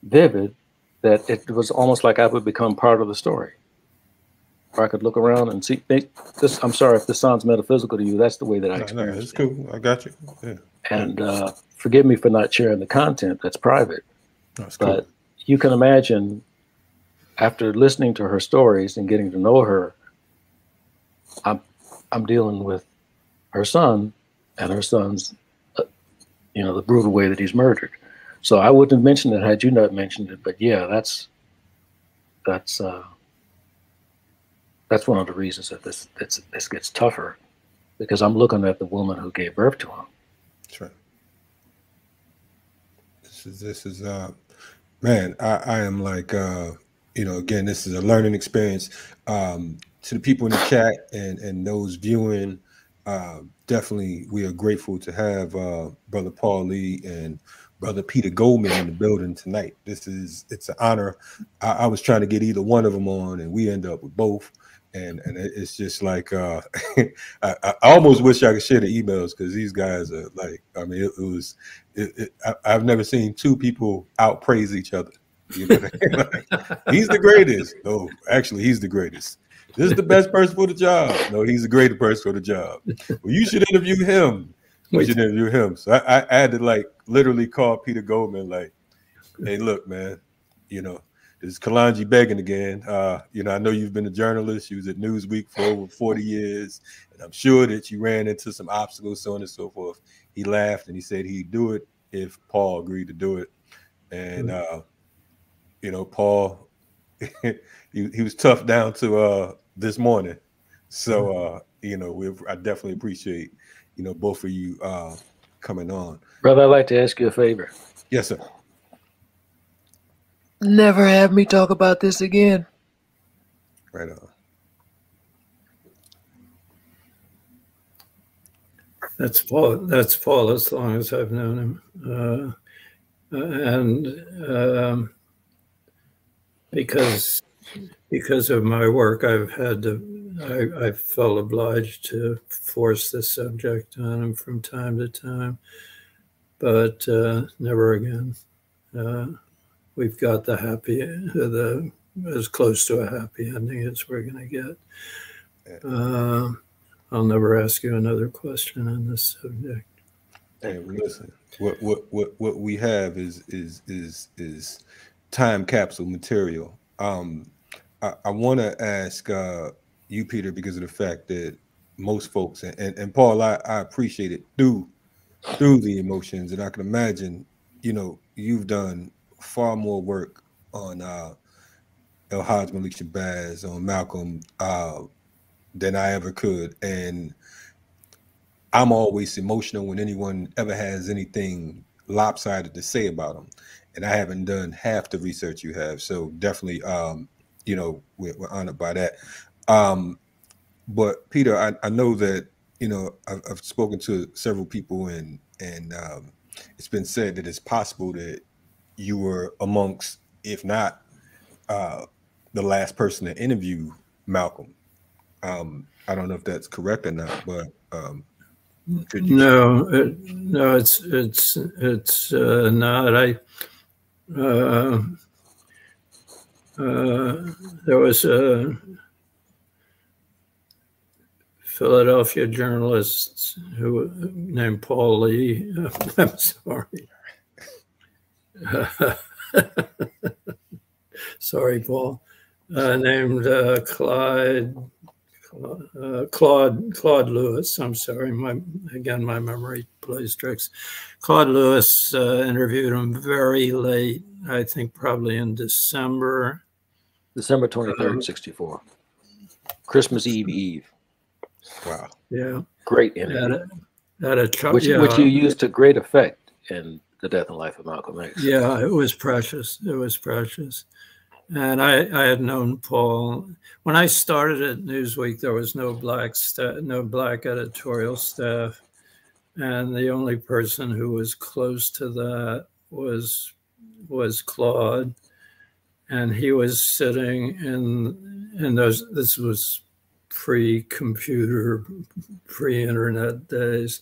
vivid that it was almost like I would become part of the story. I could look around and see this. I'm sorry if this sounds metaphysical to you. That's the way that I experienced it. It's cool. I got you. Yeah. And forgive me for not sharing the content. That's private. That's cool. But you can imagine, after listening to her stories and getting to know her, I'm dealing with her son and her son's, you know, the brutal way that he's murdered. So I wouldn't have mentioned it had you not mentioned it. But yeah, that's one of the reasons that this gets tougher, because I'm looking at the woman who gave birth to him. Sure. This is man, I am like you know, again, this is a learning experience. To the people in the chat and those viewing, definitely we are grateful to have Brother Paul Lee and Brother Peter Goldman in the building tonight. This is, it's an honor. I was trying to get either one of them on, and we end up with both. And it's just like, I almost wish I could share the emails, because these guys are like, I mean, I've never seen two people out praise each other. You know, like, he's the greatest. No, actually, he's the greatest. This is the best person for the job. No, he's the greatest person for the job. Well, you should interview him. You should interview him. So I had to like literally call Peter Goldman, like, hey, look, man, you know, it's Kalonji begging again. You know, I know you've been a journalist. You was at Newsweek for over 40 years. And I'm sure that you ran into some obstacles, so on and so forth. He laughed and he said he'd do it if Paul agreed to do it. And, you know, Paul, he was tough down to this morning. So, you know, I definitely appreciate, you know, both of you coming on. Brother, I'd like to ask you a favor. Yes, sir. Never have me talk about this again. Right on. That's Paul. That's Paul, as long as I've known him, because of my work, I've had to. I felt obliged to force this subject on him from time to time, but never again. We've got the happy, as close to a happy ending as we're going to get. I'll never ask you another question on this subject. Hey, listen, what we have is time capsule material. I want to ask you, Peter, because of the fact that most folks and Paul, I appreciate it through the emotions, and I can imagine, you know, you've done far more work on El-Hajj Malik Shabazz, on Malcolm, than I ever could. And I'm always emotional when anyone ever has anything lopsided to say about them. And I haven't done half the research you have. So definitely, you know, we're honored by that. But Peter, I know that, you know, I've spoken to several people, and it's been said that it's possible that you were amongst, if not the last person to interview Malcolm. I don't know if that's correct or not, but no, it's not. There was a Philadelphia journalist who named Paul Lee. I'm sorry. Sorry, Paul. Named Claude Lewis. I'm sorry. My memory plays tricks. Claude Lewis interviewed him very late. I think probably in December. December 23rd, 64. Christmas Eve. Wow. Yeah. Great interview. Which you used to great effect in The Death and Life of Malcolm X. Yeah, it was precious. It was precious. And I had known Paul. When I started at Newsweek, there was no black editorial staff. And the only person who was close to that was Claude. And he was sitting in those, this was pre-computer, pre-internet days.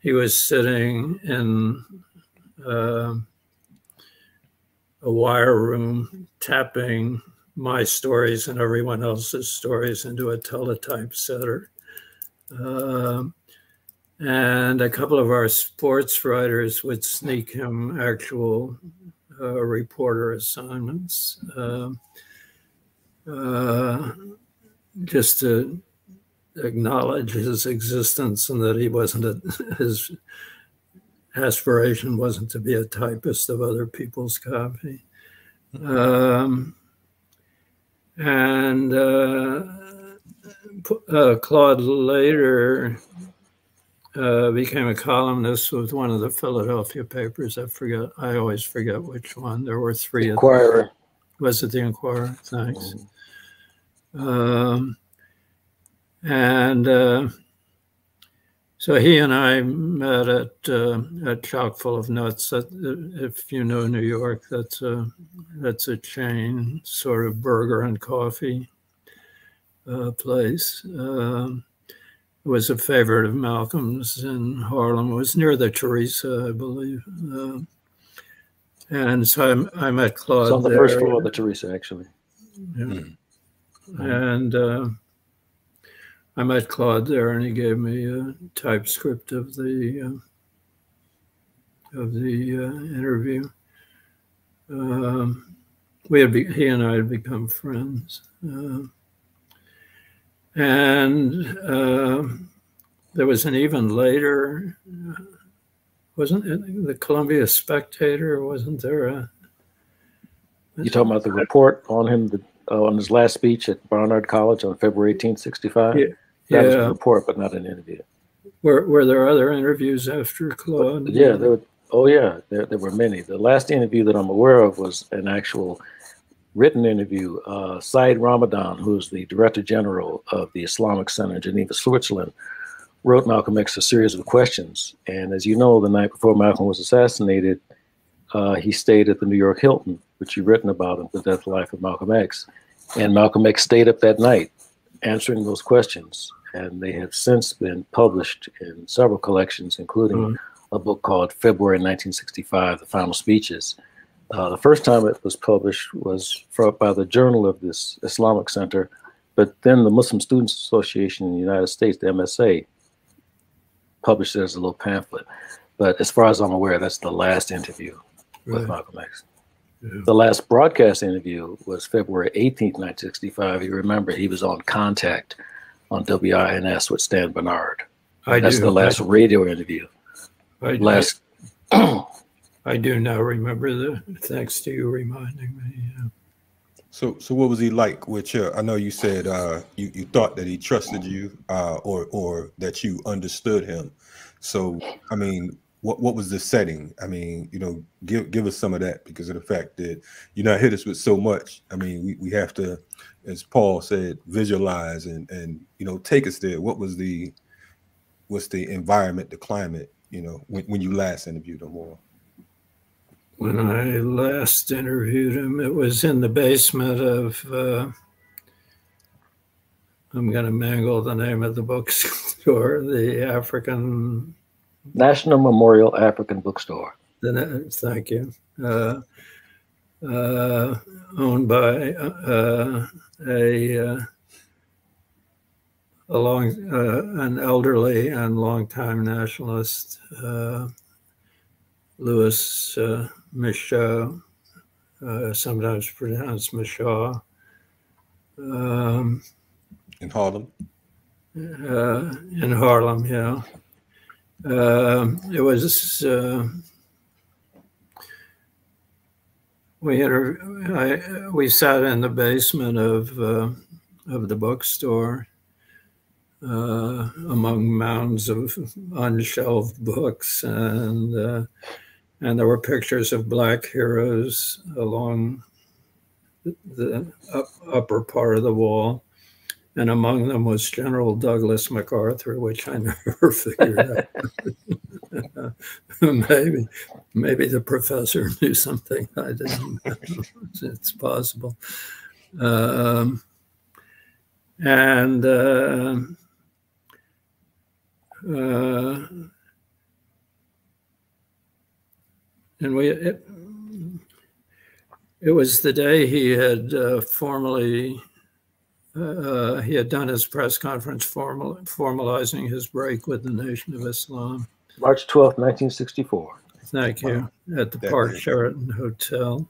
He was sitting in a wire room, tapping my stories and everyone else's stories into a teletype setter. And a couple of our sports writers would sneak him actual reporter assignments, just to acknowledge his existence and that he wasn't his aspiration wasn't to be a typist of other people's copy. Claude later became a columnist with one of the Philadelphia papers. I always forget which one. There were three. Inquirer. was it the Inquirer? Thanks. So he and I met at Chock Full of Nuts. If you know New York, that's a chain sort of burger and coffee place. It was a favorite of Malcolm's in Harlem. It was near the Teresa, I believe. And so I met Claude. It's on the first floor of the Teresa, actually. Yeah. Mm-hmm. And I met Claude there, and he gave me a typescript of the interview. He and I had become friends, and there was an even later, wasn't it the Columbia Spectator? Wasn't there a? You talking about the report on him on his last speech at Barnard College on February 1865? Yeah. That was a report, but not an interview. Were there other interviews after Claude? But, yeah, there were many. The last interview that I'm aware of was an actual written interview. Syed Ramadan, who's the Director General of the Islamic Center in Geneva, Switzerland, wrote Malcolm X a series of questions. And as you know, the night before Malcolm was assassinated, he stayed at the New York Hilton, which you've written about in The Death and Life of Malcolm X. And Malcolm X stayed up that night answering those questions. And they have since been published in several collections, including a book called February 1965, The Final Speeches. The first time it was published was by the Journal of this Islamic Center, but then the Muslim Students Association in the United States, the MSA, published it as a little pamphlet. But as far as I'm aware, that's the last interview with Malcolm X. Yeah. The last broadcast interview was February 18, 1965. You remember he was on Contact on WINS with Stan Bernard. That's the last radio interview. I do now remember that. Thanks to you reminding me. Yeah. So what was he like with you? I know you said you thought that he trusted you or that you understood him. So I mean, What was the setting? I mean, you know, give us some of that, because of the fact that you know hit us with so much. I mean, we have to, as Paul said, visualize and you know take us there. What was the environment, the climate? You know, when you last interviewed him, or when I last interviewed him, it was in the basement of. I'm going to mangle the name of the bookstore, the African. National Memorial African Bookstore. Thank you. Owned by an elderly and longtime nationalist, Lewis Michaud, sometimes pronounced Michaud. In Harlem. In Harlem, yeah. It was we sat in the basement of the bookstore among mounds of unshelved books, and there were pictures of black heroes along the upper part of the wall. And among them was General Douglas MacArthur, which I never figured out. Maybe the professor knew something I didn't know. It's possible. And we it was the day he had formally. He had done his press conference formalizing his break with the Nation of Islam. March 12, 1964. Thank you. At the Park Sheraton Hotel.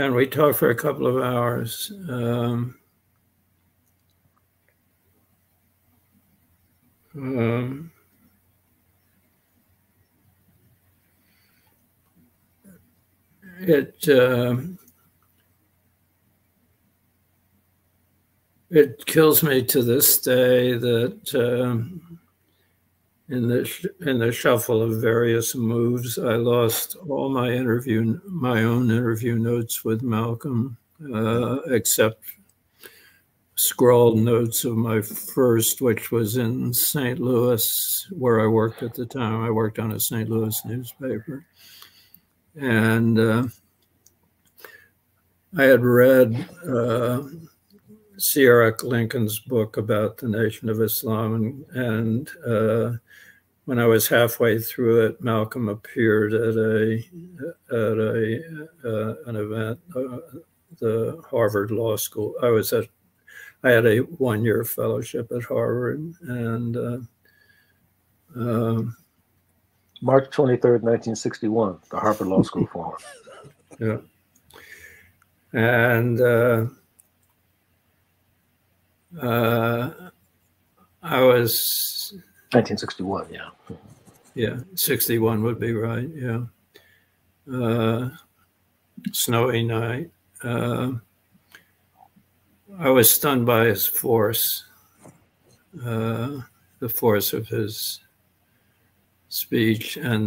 And we talked for a couple of hours. It kills me to this day that in the shuffle of various moves, I lost all my own interview notes with Malcolm, except scrawled notes of my first, which was in St. Louis, where I worked at the time. I worked on a St. Louis newspaper. And I had read C.R.H. Lincoln's book about the Nation of Islam, and when I was halfway through it, Malcolm appeared at an event, the Harvard Law School. I had a one-year fellowship at Harvard, and March 23rd, 1961, the Harvard Law School Forum. Yeah, and I was 1961. Yeah, yeah, 61 would be right. Yeah, snowy night. I was stunned by his force, the force of his speech, and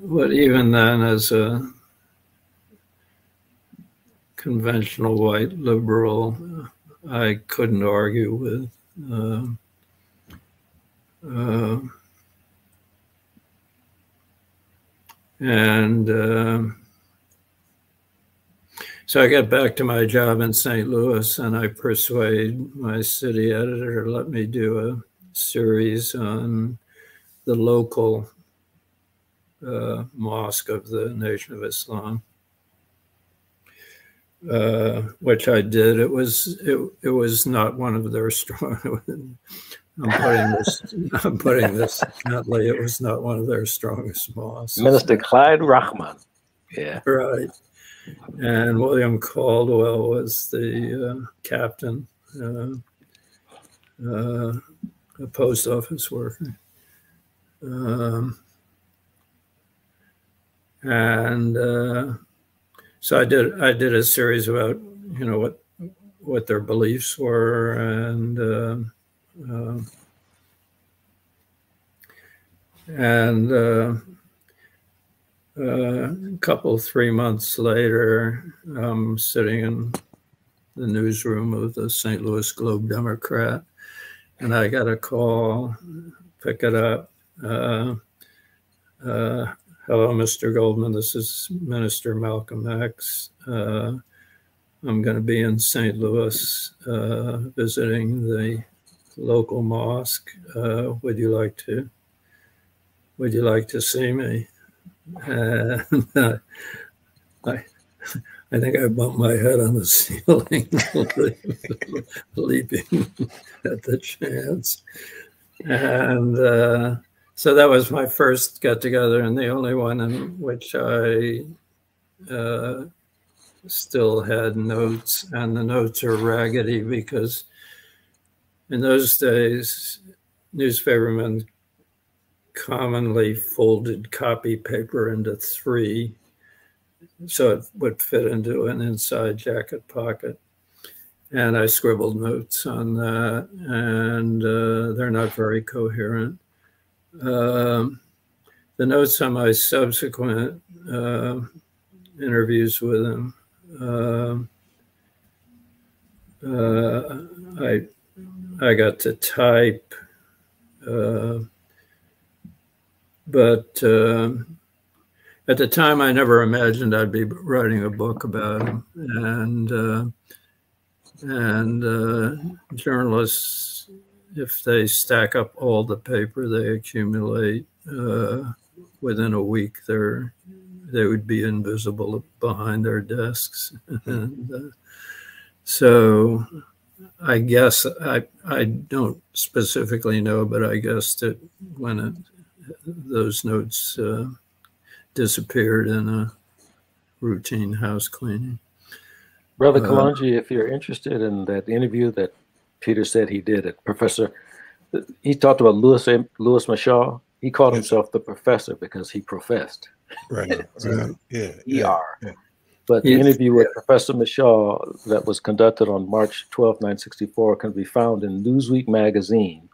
what even then as a conventional white liberal, I couldn't argue with. So I get back to my job in St. Louis, and I persuade my city editor to let me do a series on the local mosque of the Nation of Islam, which I did. It was not one of their strong. I'm putting this gently. It was not one of their strongest mosques. Minister Clyde Rahman. Yeah. Right. And William Caldwell was the captain, a post office worker. So I did a series about, you know, what their beliefs were, a couple, 3 months later, I'm sitting in the newsroom of the St. Louis Globe-Democrat, and I got a call, pick it up. Hello, Mr. Goldman, this is Minister Malcolm X. I'm going to be in St. Louis visiting the local mosque. Would you like to see me? And I think I bumped my head on the ceiling, leaping at the chance. And so that was my first get-together, and the only one in which I still had notes. And the notes are raggedy because in those days, newspapermen commonly folded copy paper into three, so it would fit into an inside jacket pocket. And I scribbled notes on that, and they're not very coherent. The notes on my subsequent interviews with him, I got to type. But at the time, I never imagined I'd be writing a book about him. And journalists, if they stack up all the paper they accumulate within a week, they would be invisible behind their desks. And so I guess, I don't specifically know, but I guess that when it, those notes disappeared in a routine house cleaning. Brother Kalonji, if you're interested in that interview that Peter said he did at Professor, he talked about Louis Mashaw. He called himself the professor because he professed. Right. Yeah. ER. Yeah. But the interview with Professor Mishaw that was conducted on March 12, 1964 can be found in Newsweek magazine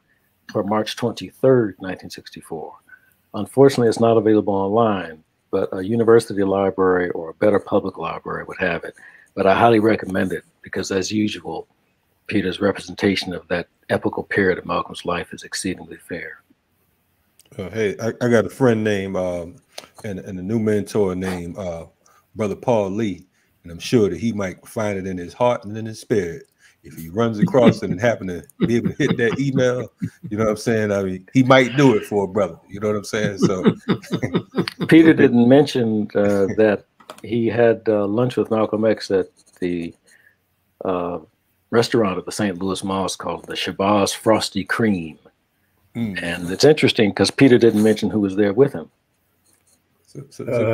for March 23, 1964. Unfortunately, it's not available online, but a university library or a better public library would have it. But I highly recommend it because, as usual, Peter's representation of that epical period of Malcolm's life is exceedingly fair. Hey, I got a friend named and a new mentor named Brother Paul Lee, and I'm sure that he might find it in his heart and in his spirit. If he runs across it and happen to be able to hit that email, you know what I'm saying? I mean, he might do it for a brother. You know what I'm saying? So Peter didn't mention that he had lunch with Malcolm X at the restaurant at the St. Louis Mosque called the Shabazz Frosty Cream. Mm. And it's interesting because Peter didn't mention who was there with him. So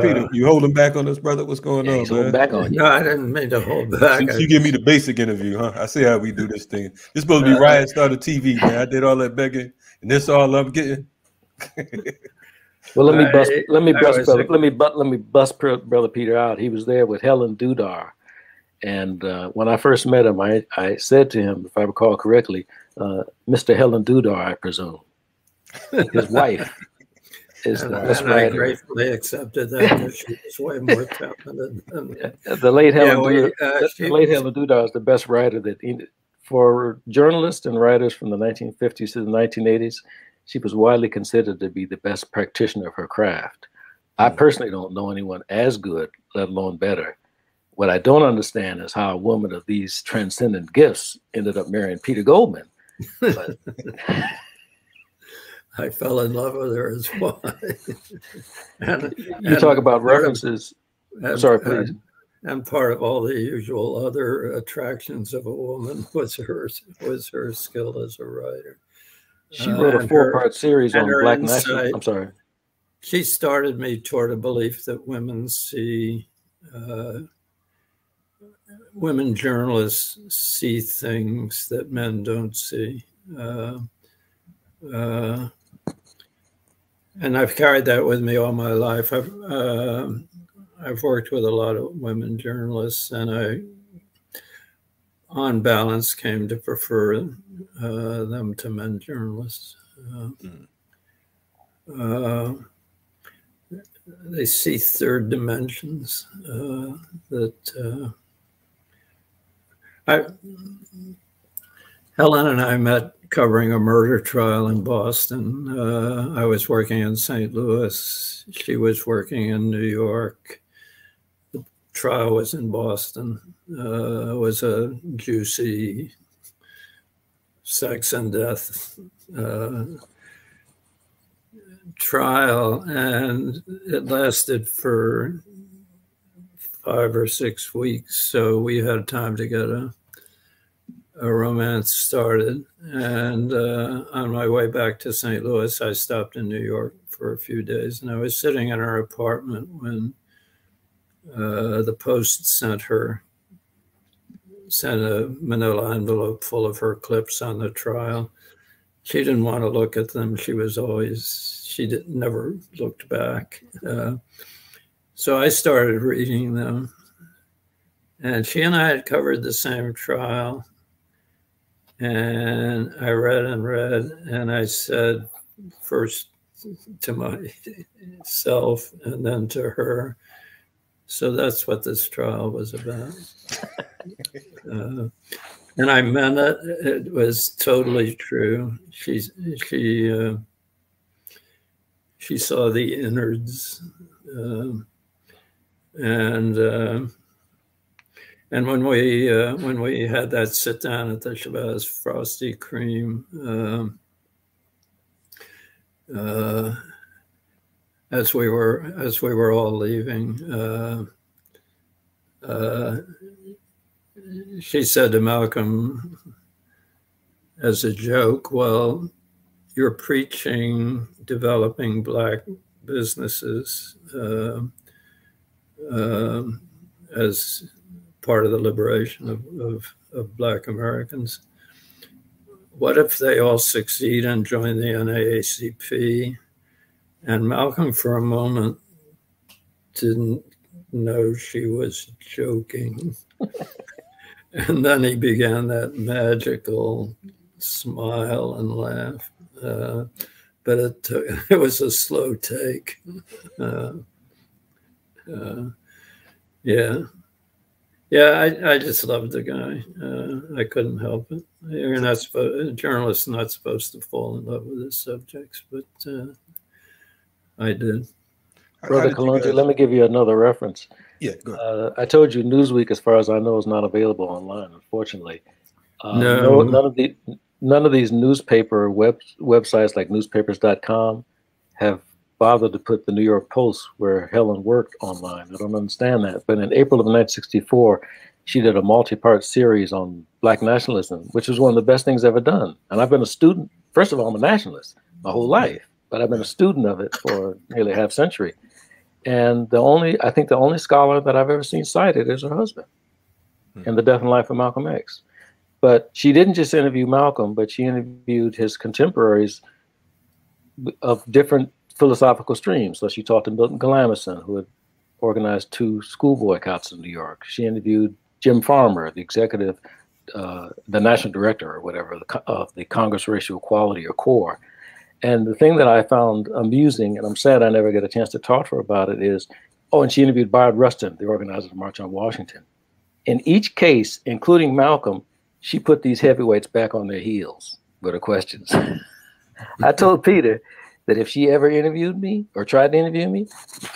Peter, you holding back on us, brother? What's going on, man? Back on you. No, I didn't mean to hold back. You give me the basic interview, huh? I see how we do this thing. This is supposed to be Riot Starter TV, man. I did all that begging, and this all I'm getting. Well, let me bust Brother Peter out. He was there with Helen Dudar. And when I first met him, I said to him, if I recall correctly, Mr. Helen Dudar, I presume, his wife. Is and I gratefully accepted that because she was way more talented than the late Helen Dudar is the best writer that, for journalists and writers from the 1950s to the 1980s, she was widely considered to be the best practitioner of her craft. I personally don't know anyone as good, let alone better. What I don't understand is how a woman of these transcendent gifts ended up marrying Peter Goldman. But I fell in love with her as well. And, you talk about references. Sorry, please. And part of all the usual other attractions of a woman was her skill as a writer. She wrote a four-part series on Black nationalism. I'm sorry. She started me toward a belief that women see, women journalists see things that men don't see. And I've carried that with me all my life. I've worked with a lot of women journalists, and I, on balance, came to prefer them to men journalists. They see third dimensions that Helen and I met covering a murder trial in Boston. I was working in St. Louis. She was working in New York. The trial was in Boston. It was a juicy sex and death trial, and it lasted for 5 or 6 weeks. So we had time to get a romance started, and on my way back to St. Louis, I stopped in New York for a few days, and I was sitting in her apartment when the Post sent a manila envelope full of her clips on the trial. She didn't want to look at them. She never looked back. So I started reading them, and she and I had covered the same trial. And I read, and I said first to myself and then to her, so that's what this trial was about. And I meant it. It was totally true. She saw the innards. And when we had that sit down at the Shabazz Frosty Cream, as we were all leaving, she said to Malcolm, as a joke, "Well, you're preaching developing Black businesses as part of the liberation of Black Americans. What if they all succeed and join the NAACP?" And Malcolm, for a moment, didn't know she was joking. And then he began that magical smile and laugh. But it was a slow take. I just loved the guy. I couldn't help it. You're not supposed, a journalist's not supposed to fall in love with his subjects, but I did. Brother Kalonji, let me give you another reference. Yeah, go ahead. I told you Newsweek, as far as I know, is not available online, unfortunately. No. None of these newspaper websites like newspapers.com have bothered to put the New York Post, where Helen worked, online. I don't understand that. But in April of 1964, she did a multi-part series on Black nationalism, which was one of the best things ever done. And I've been a student. First of all, I'm a nationalist my whole life, but I've been a student of it for nearly half a century. And I think the only scholar that I've ever seen cited is her husband in The Death and Life of Malcolm X. But she didn't just interview Malcolm, but she interviewed his contemporaries of different philosophical streams. So she talked to Milton Glamerson, who had organized 2 school boycotts in New York. She interviewed Jim Farmer, the executive, the national director or whatever, of the Congress Racial Equality, or CORE. And the thing that I found amusing, and I'm sad I never get a chance to talk to her about it, is, oh, and she interviewed Bayard Rustin, the organizer of the March on Washington. In each case, including Malcolm, she put these heavyweights back on their heels with her questions. I told Peter that if she ever interviewed me or tried to interview me,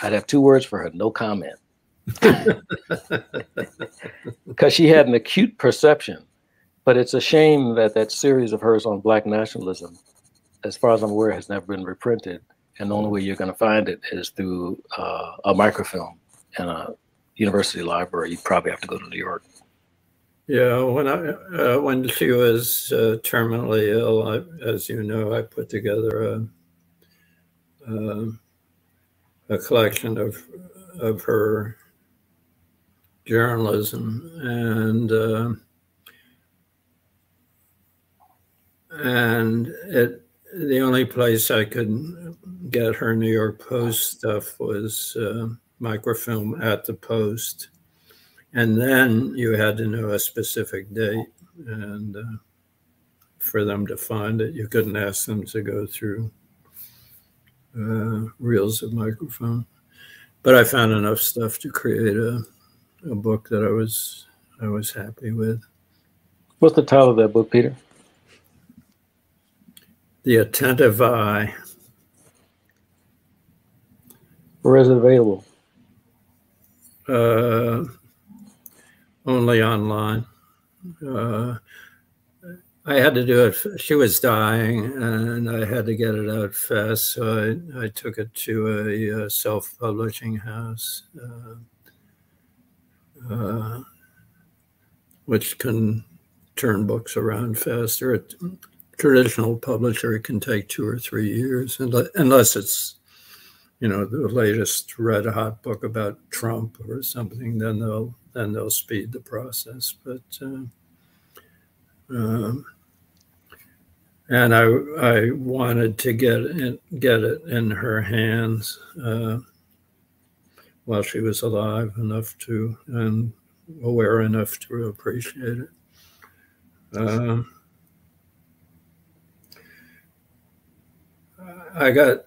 I'd have 2 words for her: no comment. Because she had an acute perception. But it's a shame that that series of hers on Black nationalism, as far as I'm aware, has never been reprinted. And the only way you're going to find it is through a microfilm and a university library. You probably have to go to New York. Yeah, when she was terminally ill, as you know, I put together a collection of her journalism, and the only place I could get her New York Post stuff was microfilm at the Post. And then you had to know a specific date, and for them to find it, you couldn't ask them to go through reels of microfilm. But I found enough stuff to create a book that I was happy with. What's the title of that book, Peter? The Attentive Eye. Where is it available? Only online. I had to do it. She was dying, and I had to get it out fast. So I took it to a self-publishing house, which can turn books around faster. A traditional publisher can take 2 or 3 years, unless it's, you know, the latest red-hot book about Trump or something. Then they'll speed the process. But and I wanted to get it in her hands while she was alive enough to, and aware enough to appreciate it. I got.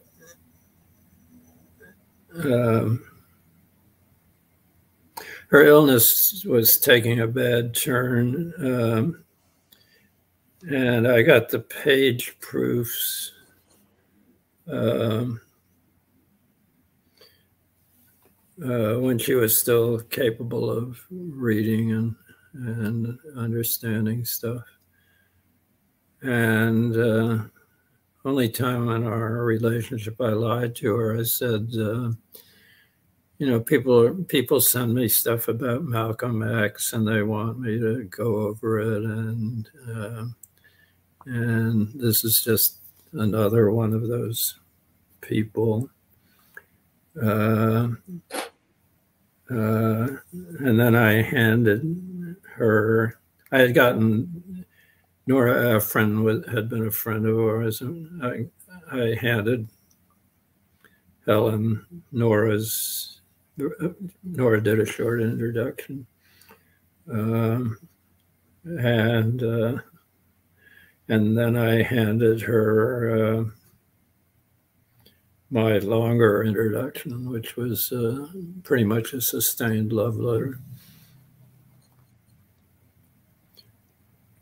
Her illness was taking a bad turn, and I got the page proofs when she was still capable of reading and understanding stuff. And only time in our relationship I lied to her, I said, you know, people send me stuff about Malcolm X, and they want me to go over it, and this is just another one of those people. And then I handed her. I had gotten Nora Ephron, had been a friend of ours, and I handed Helen Nora's Nora did a short introduction. And then I handed her my longer introduction, which was pretty much a sustained love letter.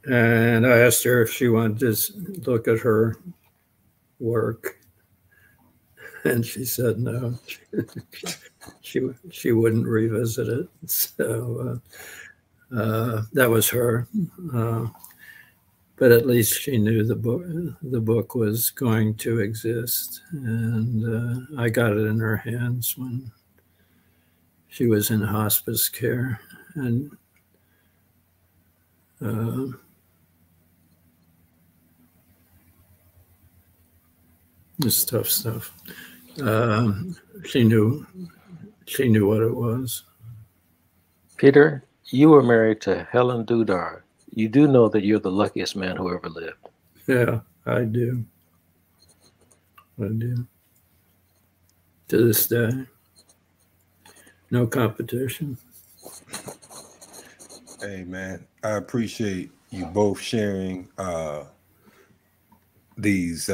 And I asked her if she wanted to look at her work. And she said no, she wouldn't revisit it. So that was her. But at least she knew the book was going to exist. And I got it in her hands when she was in hospice care. And it's tough stuff. She knew what it was. Peter, you were married to Helen Dudar. You do know that you're the luckiest man who ever lived. Yeah, I do. I do. To this day. No competition. Hey, man, I appreciate you both sharing these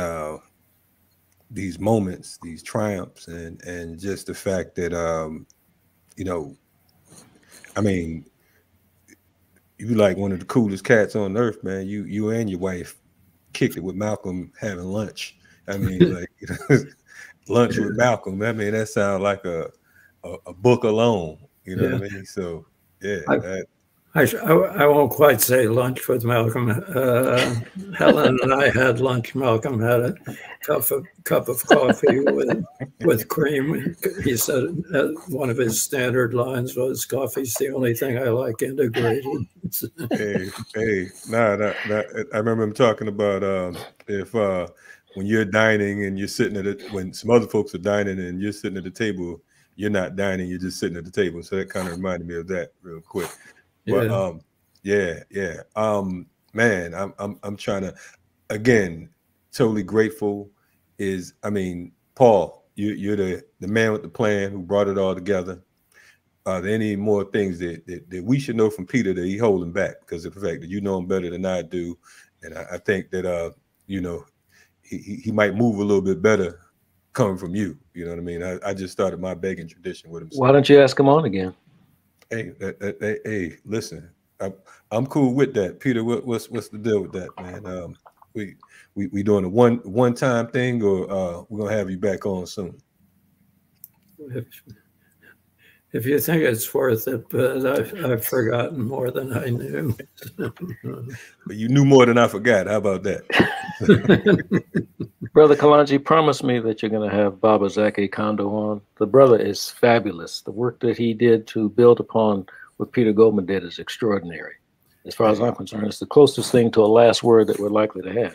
moments, these triumphs, and just the fact that, you know, I mean, you like one of the coolest cats on earth, man. You and your wife kicked it with Malcolm having lunch. I mean, like lunch with Malcolm. I mean, that sounds like a book alone. You know what I mean? So yeah. I won't quite say lunch with Malcolm. Helen and I had lunch. Malcolm had a cup of coffee with cream. He said one of his standard lines was, "Coffee's the only thing I like integrated." Nah, I remember him talking about if when you're dining and you're sitting at it, when some other folks are dining and you're sitting at the table, you're not dining, you're just sitting at the table. So that kind of reminded me of that real quick. But man, I'm trying to, again, totally grateful. Is, I mean, Paul, you're the man with the plan who brought it all together. Are there any more things that we should know from Peter that he's holding back? Because of the fact that you know him better than I do, and I think that you know, he might move a little bit better coming from you. You know what I mean? I just started my begging tradition with him. Why don't you ask him on again? Hey, listen, I'm cool with that, Peter. What's the deal with that, man? We doing a one-time thing, or we're gonna have you back on soon? If you think it's worth it, but I've forgotten more than I knew. But you knew more than I forgot. How about that? Brother Kalanji, promise me that you're going to have Baba Zaki Kondo on. The brother is fabulous. The work that he did to build upon what Peter Goldman did is extraordinary. As far as I'm concerned, it's the closest thing to a last word that we're likely to have.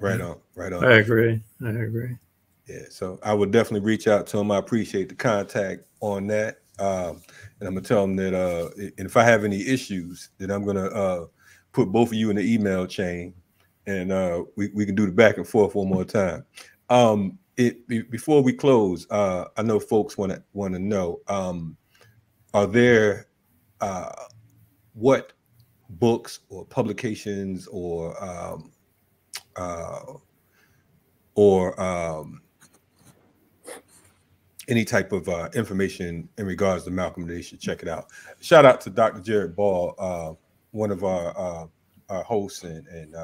Right on, right on. I agree. Yeah, so I would definitely reach out to him. I appreciate the contact on that. And I'm going to tell him that and if I have any issues, then I'm going to put both of you in the email chain. And we can do the back and forth one more time. Before we close, I know folks want to know, are there what books or publications or any type of information in regards to Malcolm they should check it out? Shout out to Dr. Jared Ball, one of our hosts and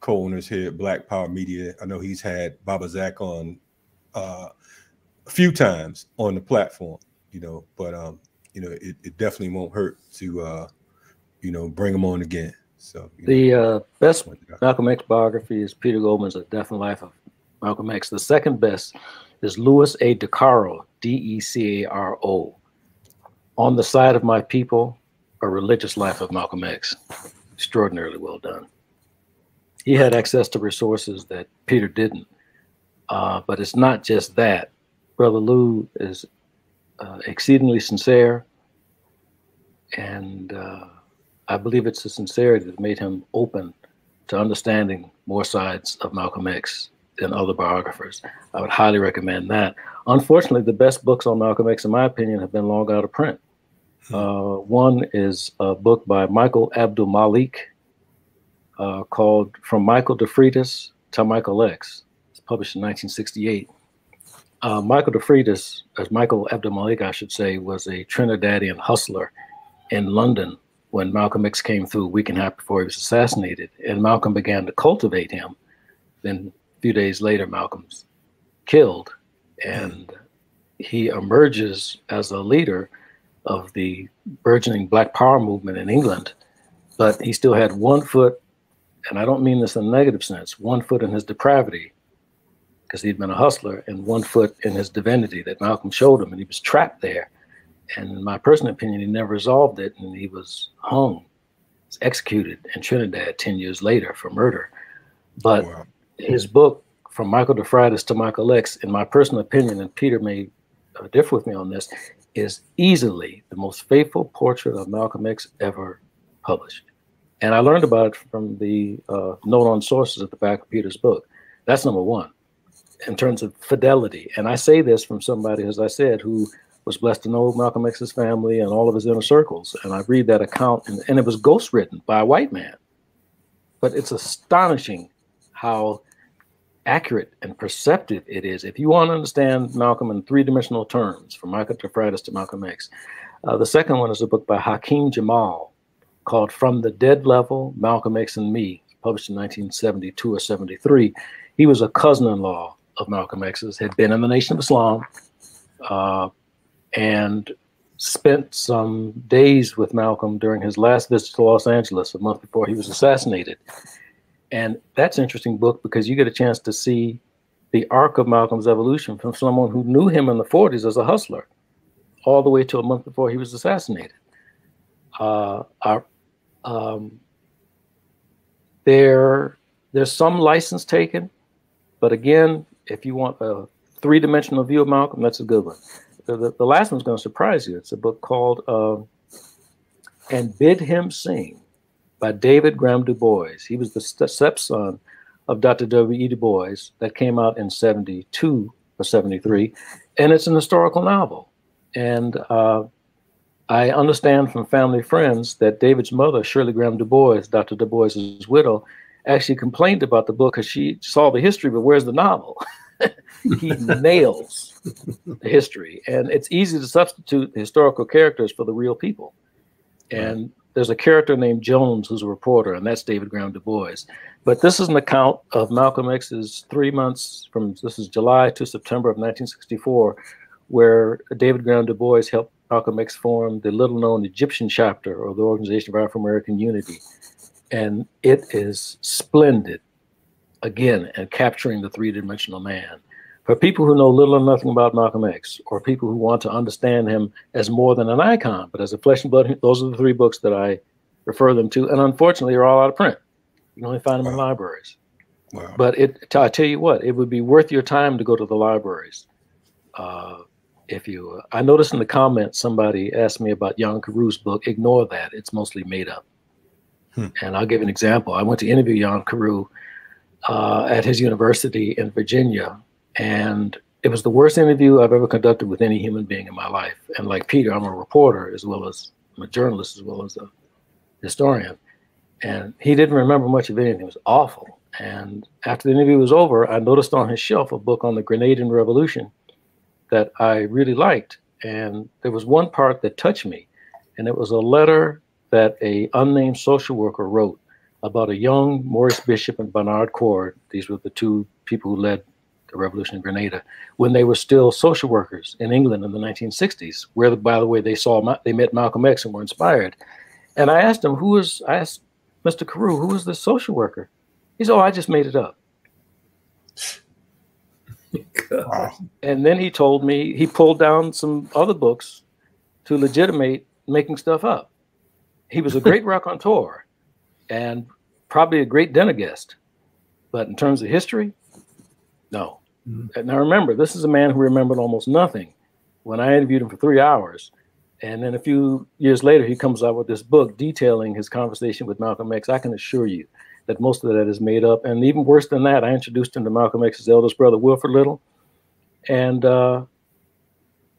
co-owners here at Black Power Media. I know he's had Baba Zak on a few times on the platform, you know, but you know, it definitely won't hurt to you know, bring him on again. So the best Malcolm X biography is Peter Goldman's The Death and Life of Malcolm X. The second best is Lewis A. DeCaro, D-E-C-A-R-O, On the Side of My People, A Religious Life of Malcolm X. Extraordinarily well done. He had access to resources that Peter didn't. But it's not just that. Brother Lou is exceedingly sincere. And I believe it's the sincerity that made him open to understanding more sides of Malcolm X and other biographers. I would highly recommend that. Unfortunately, the best books on Malcolm X, in my opinion, have been long out of print. One is a book by Michael Abdul-Malik called From Michael DeFreitas to Michael X. It's published in 1968. Michael DeFreitas, as Michael Abdul-Malik, I should say, was a Trinidadian hustler in London when Malcolm X came through a week and a half before he was assassinated. And Malcolm began to cultivate him. Then a few days later, Malcolm's killed. And he emerges as a leader of the burgeoning Black Power movement in England, but he still had one foot, and I don't mean this in a negative sense, one foot in his depravity, because he'd been a hustler, and one foot in his divinity that Malcolm showed him, and he was trapped there. And in my personal opinion, he never resolved it, and he was hung, was executed in Trinidad 10 years later for murder. But oh, wow. His book, From Michael DeFreitas to Michael X, in my personal opinion, and Peter may differ with me on this, is easily the most faithful portrait of Malcolm X ever published. And I learned about it from the note on sources at the back of Peter's book. That's number one, in terms of fidelity. And I say this from somebody, as I said, who was blessed to know Malcolm X's family and all of his inner circles. And I read that account, and it was ghostwritten by a white man. But it's astonishing how accurate and perceptive it is. If you want to understand Malcolm in three-dimensional terms, from Michael DeFreitas to Malcolm X. The second one is a book by Hakeem Jamal called From the Dead Level, Malcolm X and Me, published in 1972 or 73. He was a cousin-in-law of Malcolm X's, had been in the Nation of Islam, and spent some days with Malcolm during his last visit to Los Angeles a month before he was assassinated. And that's an interesting book because you get a chance to see the arc of Malcolm's evolution from someone who knew him in the 40s as a hustler all the way to a month before he was assassinated. There's some license taken, but again, if you want a three-dimensional view of Malcolm, that's a good one. The last one's going to surprise you. It's a book called And Bid Him Sing, by David Graham Du Bois. He was the stepson of Dr. W.E. Du Bois. That came out in 72 or 73, and it's an historical novel. And I understand from family friends that David's mother, Shirley Graham Du Bois, Dr. Du Bois's widow, actually complained about the book because she saw the history, but where's the novel? He nails the history. And it's easy to substitute historical characters for the real people. And there's a character named Jones who's a reporter, and that's David Graham Du Bois. But this is an account of Malcolm X's 3 months from, this is July to September of 1964, where David Graham Du Bois helped Malcolm X form the little-known Egyptian chapter of the Organization of Afro-American Unity. And it is splendid, again, at capturing the three-dimensional man. For people who know little or nothing about Malcolm X, or people who want to understand him as more than an icon, but as a flesh and blood, those are the three books that I refer them to, and unfortunately, they're all out of print. You can only find them in libraries. Wow. But I tell you what, it would be worth your time to go to the libraries. If you, I noticed in the comments somebody asked me about Jan Carew's book. Ignore that; it's mostly made up. And I'll give an example. I went to interview Jan Carew at his university in Virginia. And it was the worst interview I've ever conducted with any human being in my life. And like Peter, I'm a reporter as well as I'm a journalist as well as a historian. And he didn't remember much of anything. It was awful. And after the interview was over, I noticed on his shelf a book on the Grenadian Revolution that I really liked. And there was one part that touched me. And it was a letter that an unnamed social worker wrote about a young Maurice Bishop and Bernard Cord. These were the two people who led the revolution in Grenada, when they were still social workers in England in the 1960s, where, by the way, they met Malcolm X and were inspired. And I asked him, I asked Mr. Carew, who is this social worker? He said, oh, I just made it up. God. And then he told me, he pulled down some other books to legitimate making stuff up. He was a great raconteur and probably a great dinner guest. But in terms of history, no. And now remember, this is a man who remembered almost nothing when I interviewed him for 3 hours. And then a few years later, he comes out with this book detailing his conversation with Malcolm X. I can assure you that most of that is made up. And even worse than that, I introduced him to Malcolm X's eldest brother, Wilfred Little. And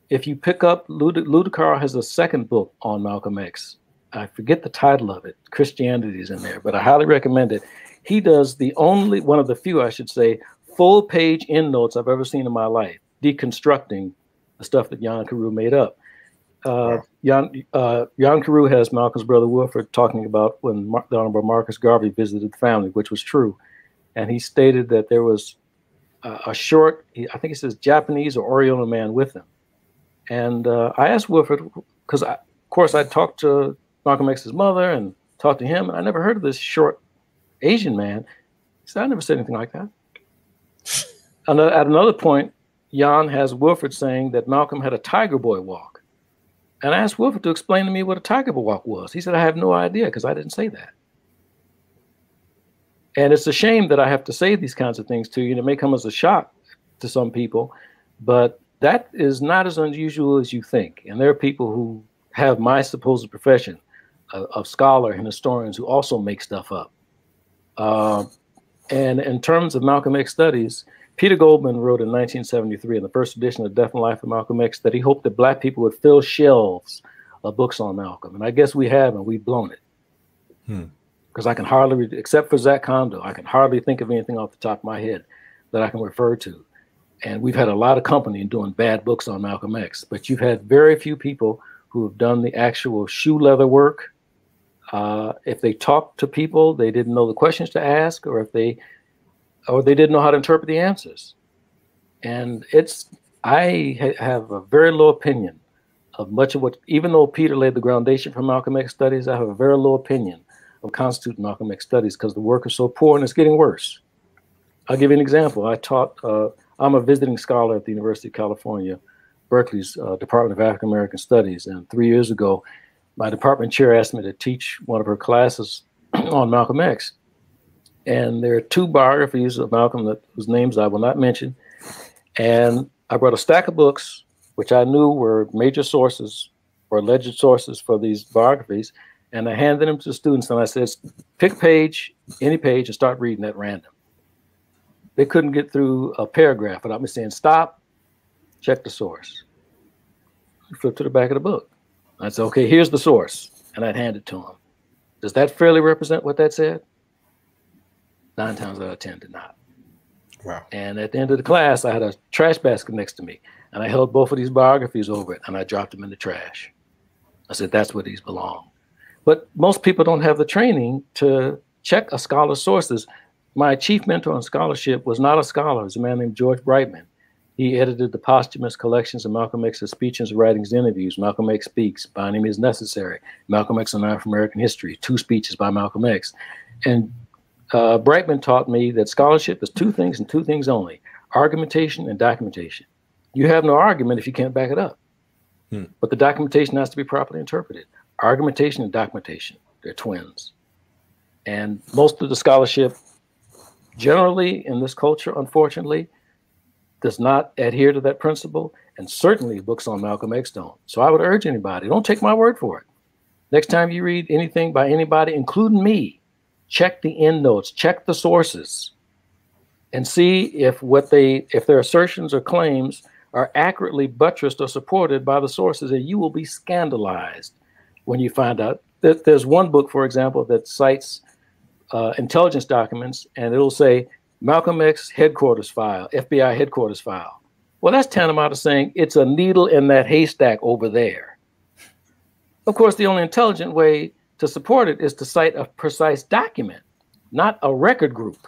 if you pick up, Ludekar has a second book on Malcolm X. I forget the title of it. Christianity is in there, but I highly recommend it. He does the only, one of the few, I should say, full page end notes I've ever seen in my life, deconstructing the stuff that Jan Carew made up. Jan Carew has Malcolm's brother Wilfred talking about when the Honorable Marcus Garvey visited the family, which was true. And he stated that there was a short, I think it says Japanese or Oriental man with him. And I asked Wilfred, because of course I talked to Malcolm X's mother and talked to him, and I never heard of this short Asian man. He said, I never said anything like that. And at another point, Jan has Wilfred saying that Malcolm had a tiger boy walk. And I asked Wilfred to explain to me what a tiger boy walk was. He said, I have no idea because I didn't say that. And it's a shame that I have to say these kinds of things to you. And it may come as a shock to some people, but that is not as unusual as you think. And there are people who have my supposed profession of scholar and historians who also make stuff up. And in terms of Malcolm X studies, Peter Goldman wrote in 1973 in the first edition of The Death and Life of Malcolm X that he hoped that black people would fill shelves of books on Malcolm. And I guess we have, and we've blown it. Because I can hardly, except for Zach Kondo, I can hardly think of anything off the top of my head that I can refer to. And we've had a lot of company in doing bad books on Malcolm X, but you've had very few people who have done the actual shoe leather work. If they talked to people, they didn't know the questions to ask, or if they didn't know how to interpret the answers. And it's, I have a very low opinion of much of what, even though Peter laid the foundation for Malcolm X studies, I have a very low opinion of constituting Malcolm X studies because the work is so poor and it's getting worse. I'll give you an example. I taught, I'm a visiting scholar at the University of California, Berkeley's Department of African American Studies. And 3 years ago, my department chair asked me to teach one of her classes on Malcolm X. And there are two biographies of Malcolm whose names I will not mention. And I brought a stack of books, which I knew were major sources or alleged sources for these biographies. And I handed them to the students and I said, pick a page, any page, and start reading at random. They couldn't get through a paragraph without me saying, stop, check the source. I flipped to the back of the book. I said, okay, here's the source. And I'd hand it to them. Does that fairly represent what that said? 9 times out of 10 did not. Wow. And at the end of the class, I had a trash basket next to me. And I held both of these biographies over it and I dropped them in the trash. I said, that's where these belong. But most people don't have the training to check a scholar's sources. My chief mentor on scholarship was not a scholar. It was a man named George Brightman. He edited the posthumous collections of Malcolm X's speeches, writings, and interviews, Malcolm X Speaks, By Any Means Necessary, Malcolm X on Afro-American History, 2 speeches by Malcolm X. And Brightman taught me that scholarship is 2 things and 2 things only, argumentation and documentation. You have no argument if you can't back it up. But the documentation has to be properly interpreted. Argumentation and documentation, they're twins. And most of the scholarship generally in this culture, unfortunately, does not adhere to that principle, and certainly books on Malcolm X don't. So I would urge anybody, don't take my word for it. Next time you read anything by anybody, including me, check the end notes, check the sources, and see if what they, if their assertions or claims are accurately buttressed or supported by the sources, and you will be scandalized when you find out. That there's one book, for example, that cites intelligence documents, and it'll say, Malcolm X headquarters file, FBI headquarters file. Well, that's tantamount to saying it's a needle in that haystack over there. Of course, the only intelligent way to support it is to cite a precise document, not a record group.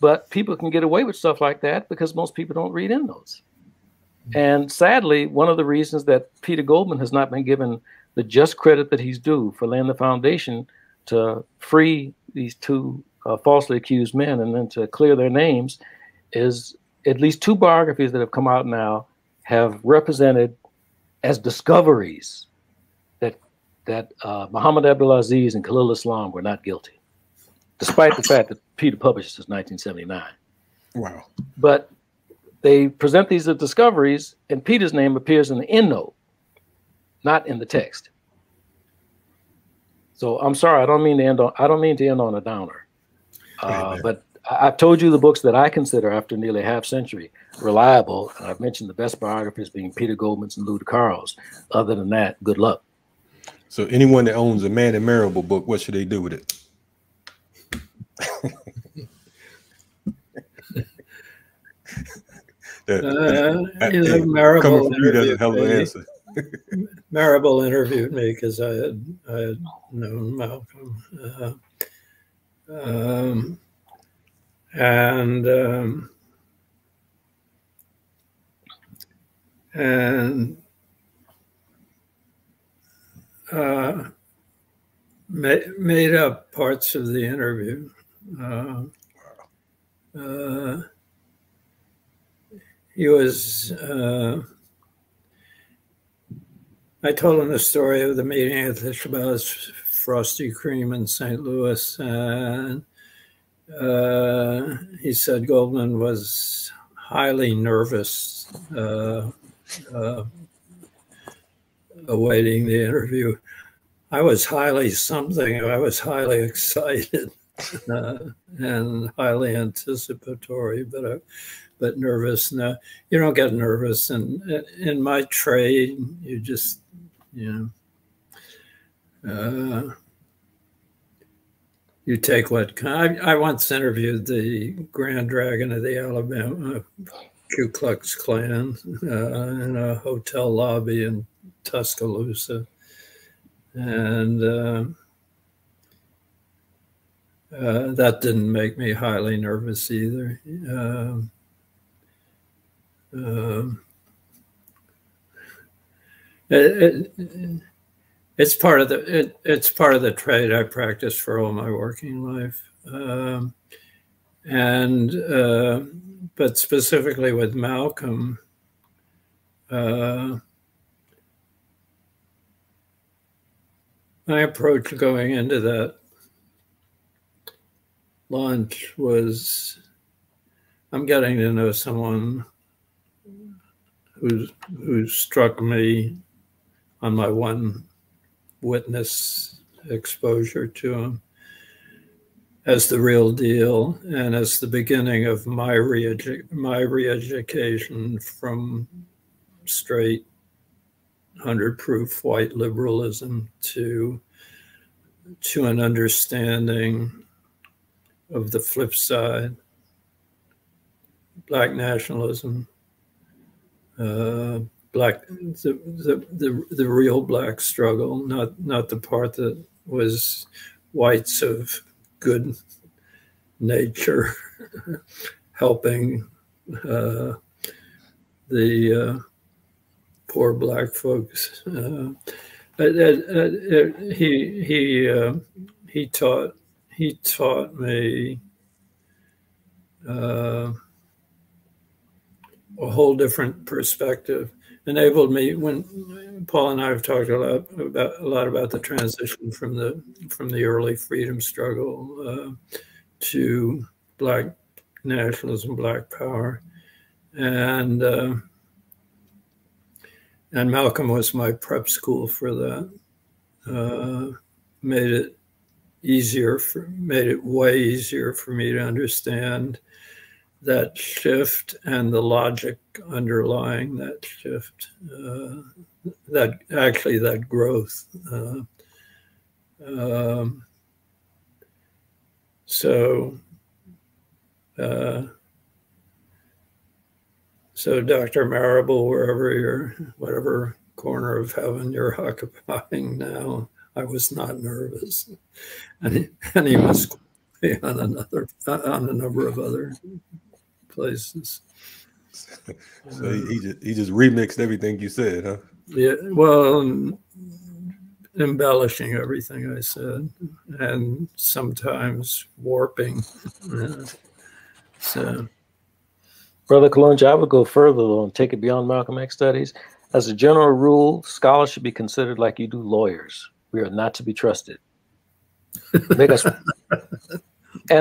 But people can get away with stuff like that because most people don't read in those. And sadly, one of the reasons that Peter Goldman has not been given the just credit that he's due for laying the foundation to free these two falsely accused men and then to clear their names is at least 2 biographies that have come out now have represented as discoveries that Mohammed Abdelaziz and Khalil Islam were not guilty, despite the fact that Peter published this in 1979. Wow. But they present these as discoveries and Peter's name appears in the endnote, not in the text. So I'm sorry, I don't mean to end on a downer. But I've told you the books that I consider, after nearly a half century, reliable. And I've mentioned the best biographies being Peter Goldman's and Lou DeCaro's. Other than that, good luck. So anyone that owns a Man and Marable book, what should they do with it? Marable interviewed me. Marable interviewed me because I had known Malcolm. And made up parts of the interview. He was, I told him the story of the meeting at the Shabazz Frosty Cream in St. Louis, and he said Goldman was highly nervous awaiting the interview. I was highly something. I was highly excited and highly anticipatory, but nervous. Now, you don't get nervous. And in my trade, you just, you know, you take what kind. I once interviewed the Grand Dragon of the Alabama Ku Klux Klan in a hotel lobby in Tuscaloosa, and that didn't make me highly nervous either. It's part of the it's part of the trade I practiced for all my working life, but specifically with Malcolm, my approach going into that launch was, I'm getting to know someone who struck me on my one witness exposure to him as the real deal, and as the beginning of my re-education from straight 100-proof white liberalism to an understanding of the flip side, black nationalism, the real black struggle, not the part that was whites of good nature helping the poor black folks. He taught me a whole different perspective. Enabled me, when Paul and I have talked a lot about the transition from the early freedom struggle to black nationalism, black power, and Malcolm was my prep school for that. Made it way easier for me to understand that shift and the logic underlying that shift. That growth. So Dr. Marable, wherever whatever corner of heaven you're occupying now, I was not nervous, and he was on a number of other places. So he just remixed everything you said, huh? Yeah, well, embellishing everything I said, and sometimes warping. So. Brother Kalonji, I would go further and take it beyond Malcolm X studies. As a general rule, scholars should be considered like you do lawyers. We are not to be trusted. And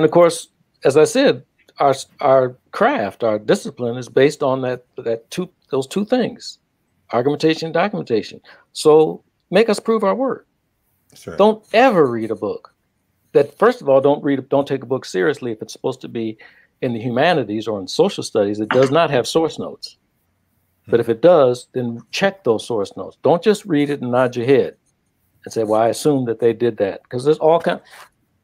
of course, as I said, our craft, our discipline is based on those two things, argumentation and documentation. So make us prove our word. Sure. Don't ever read a book that first of all, don't take a book seriously if it's supposed to be in the humanities or in social studies. It does not have source notes. But if it does, then check those source notes. Don't just read it and nod your head and say, well, I assume that they did that. Because there's all kind,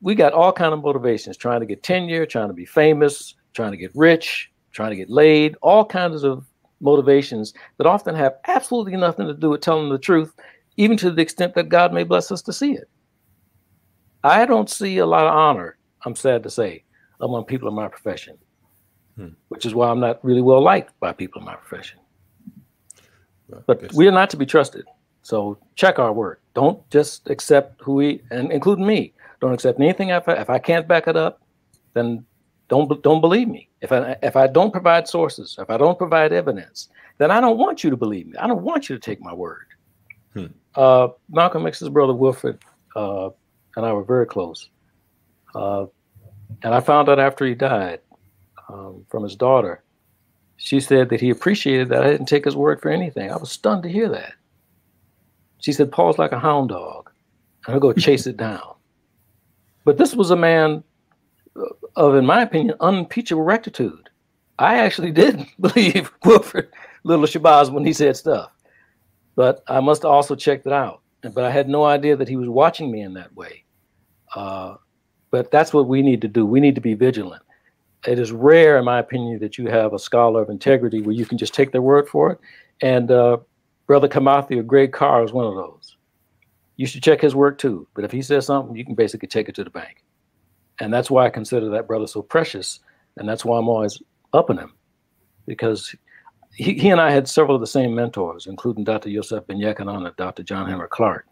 we got all kind of motivations, trying to get tenure, trying to be famous, trying to get rich, trying to get laid, all kinds of motivations that often have absolutely nothing to do with telling the truth, even to the extent that God may bless us to see it. I don't see a lot of honor, I'm sad to say, among people in my profession, which is why I'm not really well liked by people in my profession. Well, but we are not to be trusted. So check our word. Don't just accept who we, and including me, don't accept anything. If I can't back it up, then don't believe me. If I don't provide sources, if I don't provide evidence, then I don't want you to believe me. I don't want you to take my word. Malcolm X's brother Wilfred and I were very close. And I found out after he died from his daughter. She said that he appreciated that I didn't take his word for anything. I was stunned to hear that. She said, Paul's like a hound dog. And I'll go chase it down. But this was a man of, in my opinion, unimpeachable rectitude. I actually did believe Wilfred Little Shabazz when he said stuff. But I must also check that out. But I had no idea that he was watching me in that way. But that's what we need to do. We need to be vigilant. It is rare, in my opinion, that you have a scholar of integrity where you can just take their word for it. And Brother Kamathi or Greg Carr is one of those. You should check his work too. But if he says something, you can basically take it to the bank. And that's why I consider that brother so precious. And that's why I'm always upping him. Because he and I had several of the same mentors, including Dr. Yosef Ben Yekanon and Dr. John Henry Clark.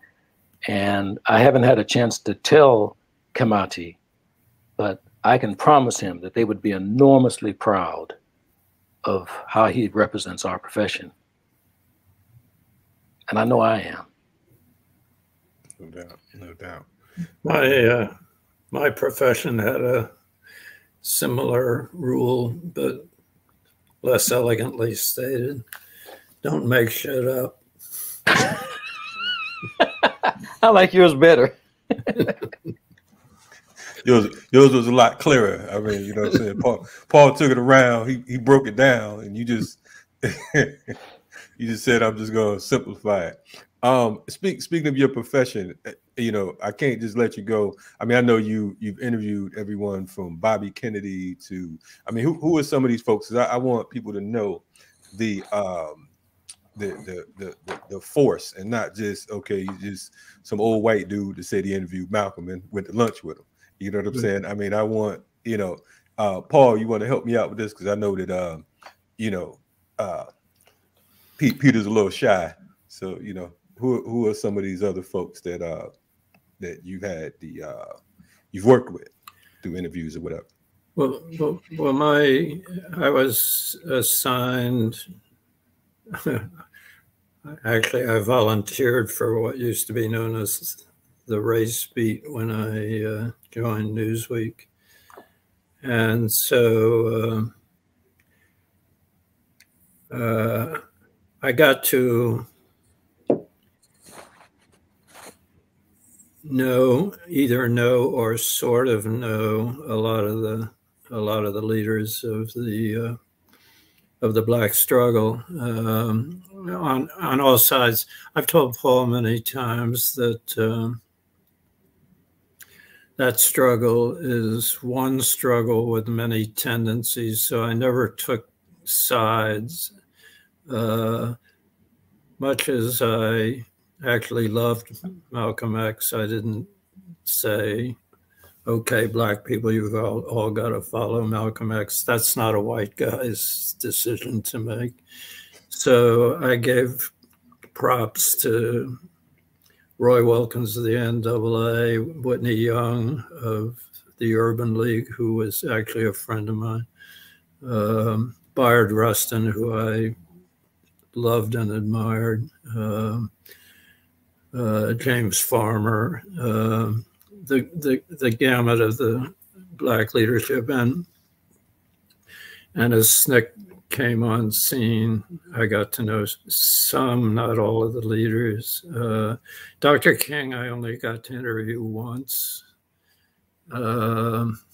And I haven't had a chance to tell Kamathi, but I can promise him that they would be enormously proud of how he represents our profession. And I know I am. No doubt, no doubt. My profession had a similar rule, but less elegantly stated. Don't make shit up. I like yours better. Yours was a lot clearer. I mean, you know what I'm saying? Paul took it around. He broke it down, and you just you said, "I'm just going to simplify it." Speaking of your profession, you know, I can't just let you go. I mean, I know you've interviewed everyone from Bobby Kennedy to, I mean, who are some of these folks? Because I want people to know the force, and not just, okay, you just some old white dude that said he interviewed Malcolm and went to lunch with him. You know what I'm saying? I mean, I want, you know, Paul, you want to help me out with this? Because I know that, you know, Peter's a little shy. So, you know, who are some of these other folks that that you've had the you've worked with through interviews or whatever? Well, I was assigned. Actually, I volunteered for what used to be known as the race beat when I joined Newsweek. And so I got to know, either know or sort of know, a lot of the leaders of the black struggle on all sides. I've told Paul many times that that struggle is one struggle with many tendencies, so I never took sides, much as I actually loved Malcolm X. I didn't say, okay, black people, you've all got to follow Malcolm X. That's not a white guy's decision to make. So I gave props to Roy Wilkins of the NAA, Whitney Young of the Urban League, who was actually a friend of mine, Bayard Rustin, who I loved and admired, James Farmer, the gamut of the black leadership. And as SNCC came on scene, I got to know some, not all of the leaders. Dr. King, I only got to interview once. It's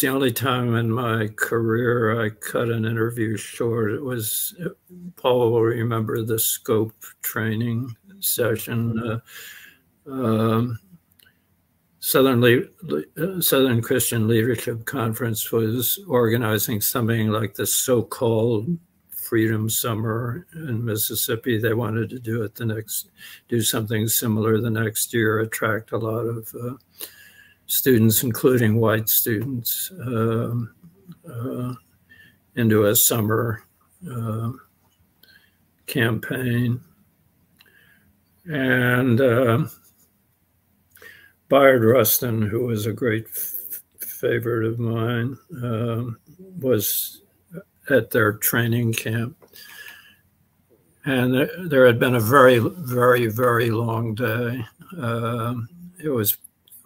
the only time in my career I cut an interview short. It was, Paul will remember the scope training session. Southern Christian Leadership Conference was organizing something like the so-called Freedom Summer in Mississippi. They wanted to do it do something similar the next year, attract a lot of students, including white students, into a summer campaign. And Bayard Rustin, who was a great favorite of mine, was at their training camp. And there had been a very, very, very long day. It was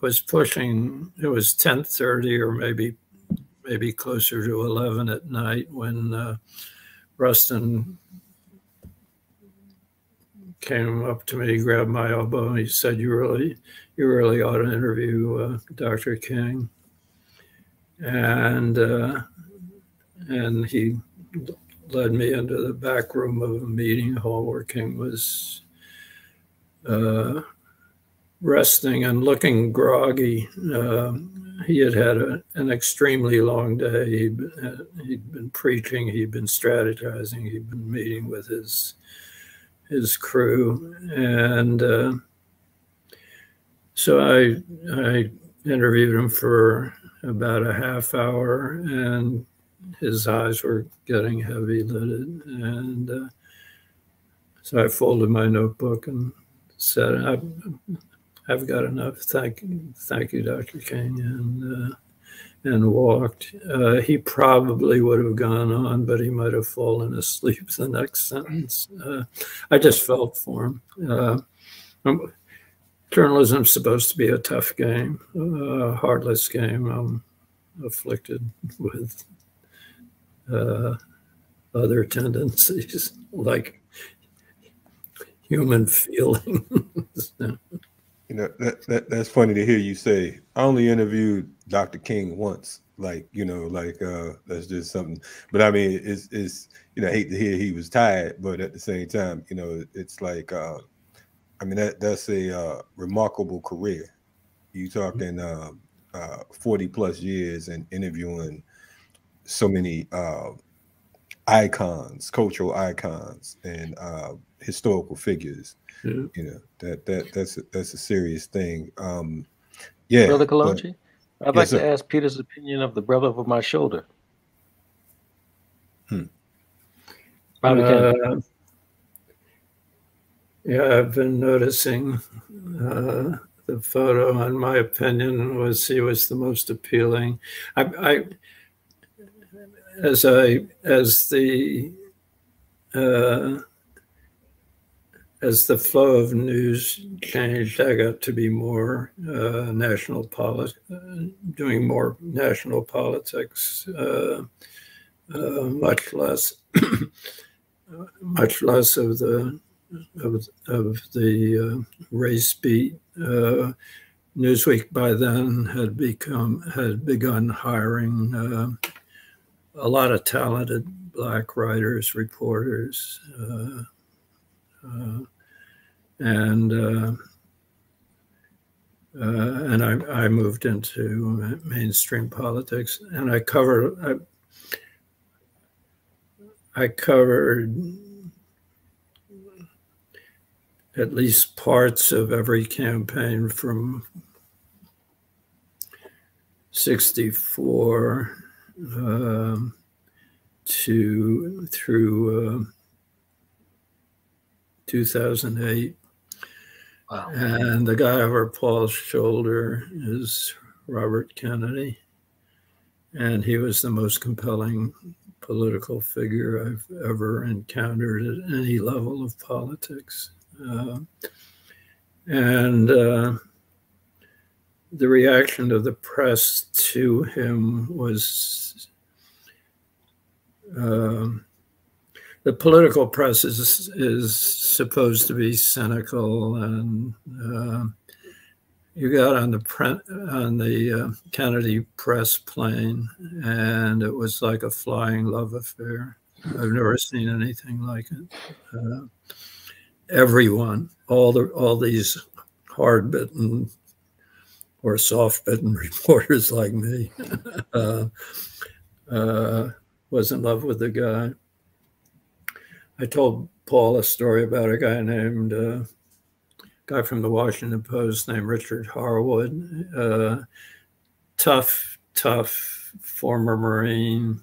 10:30 or maybe closer to 11 at night when Rustin came up to me, grabbed my elbow, and he said, you really ought to interview Dr. King. And he led me into the back room of a meeting hall where King was resting and looking groggy. He had had an extremely long day. He'd been preaching, he'd been strategizing, he'd been meeting with his crew. And so I interviewed him for about a half hour, and his eyes were getting heavy-lidded. And so I folded my notebook and said, I've got enough. Thank you, Dr. King, and walked. He probably would have gone on, but he might have fallen asleep the next sentence. I just felt for him. Journalism's supposed to be a tough game, a heartless game. I'm afflicted with other tendencies like human feelings. You know, that's funny to hear you say. I only interviewed Dr. King once, that's just something. But I mean, it's I hate to hear he was tired, but at the same time, it's like, that's a remarkable career. You talking 40 plus years and interviewing so many icons, cultural icons, and historical figures. Yeah. That's a serious thing. Yeah, Brother Kalochi, I'd like to ask Peter's opinion of The Brother Over My Shoulder. Yeah, I've been noticing the photo, and my opinion was he was the most appealing. As the flow of news changed, I got to be more doing more national politics, much less of the race beat. Newsweek by then had begun hiring a lot of talented Black writers, reporters. And I moved into mainstream politics, and I covered at least parts of every campaign from '64 to through 2008. Wow. And the guy over Paul's shoulder is Robert Kennedy, and he was the most compelling political figure I've ever encountered at any level of politics. The reaction of the press to him was the political press is supposed to be cynical, and you got on the Kennedy press plane, and it was like a flying love affair. I've never seen anything like it. Everyone, all these hard-bitten or soft-bitten reporters like me was in love with the guy. I told Paul a story about a guy named, guy from the Washington Post named Richard Harwood, tough former Marine,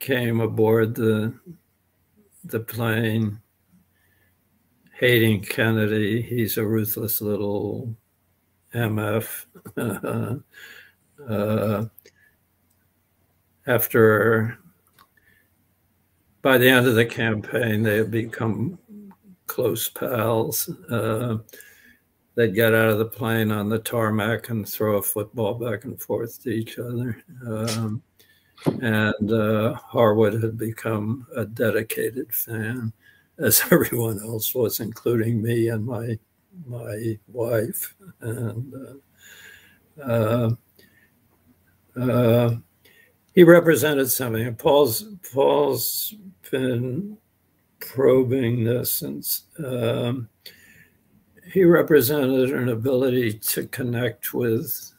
came aboard the plane hating Kennedy. He's a ruthless little MF. By the end of the campaign, they had become close pals. They'd get out of the plane on the tarmac and throw a football back and forth to each other. Harwood had become a dedicated fan, as everyone else was, including me and my wife. And he represented something. And Paul's been probing this since. He represented an ability to connect with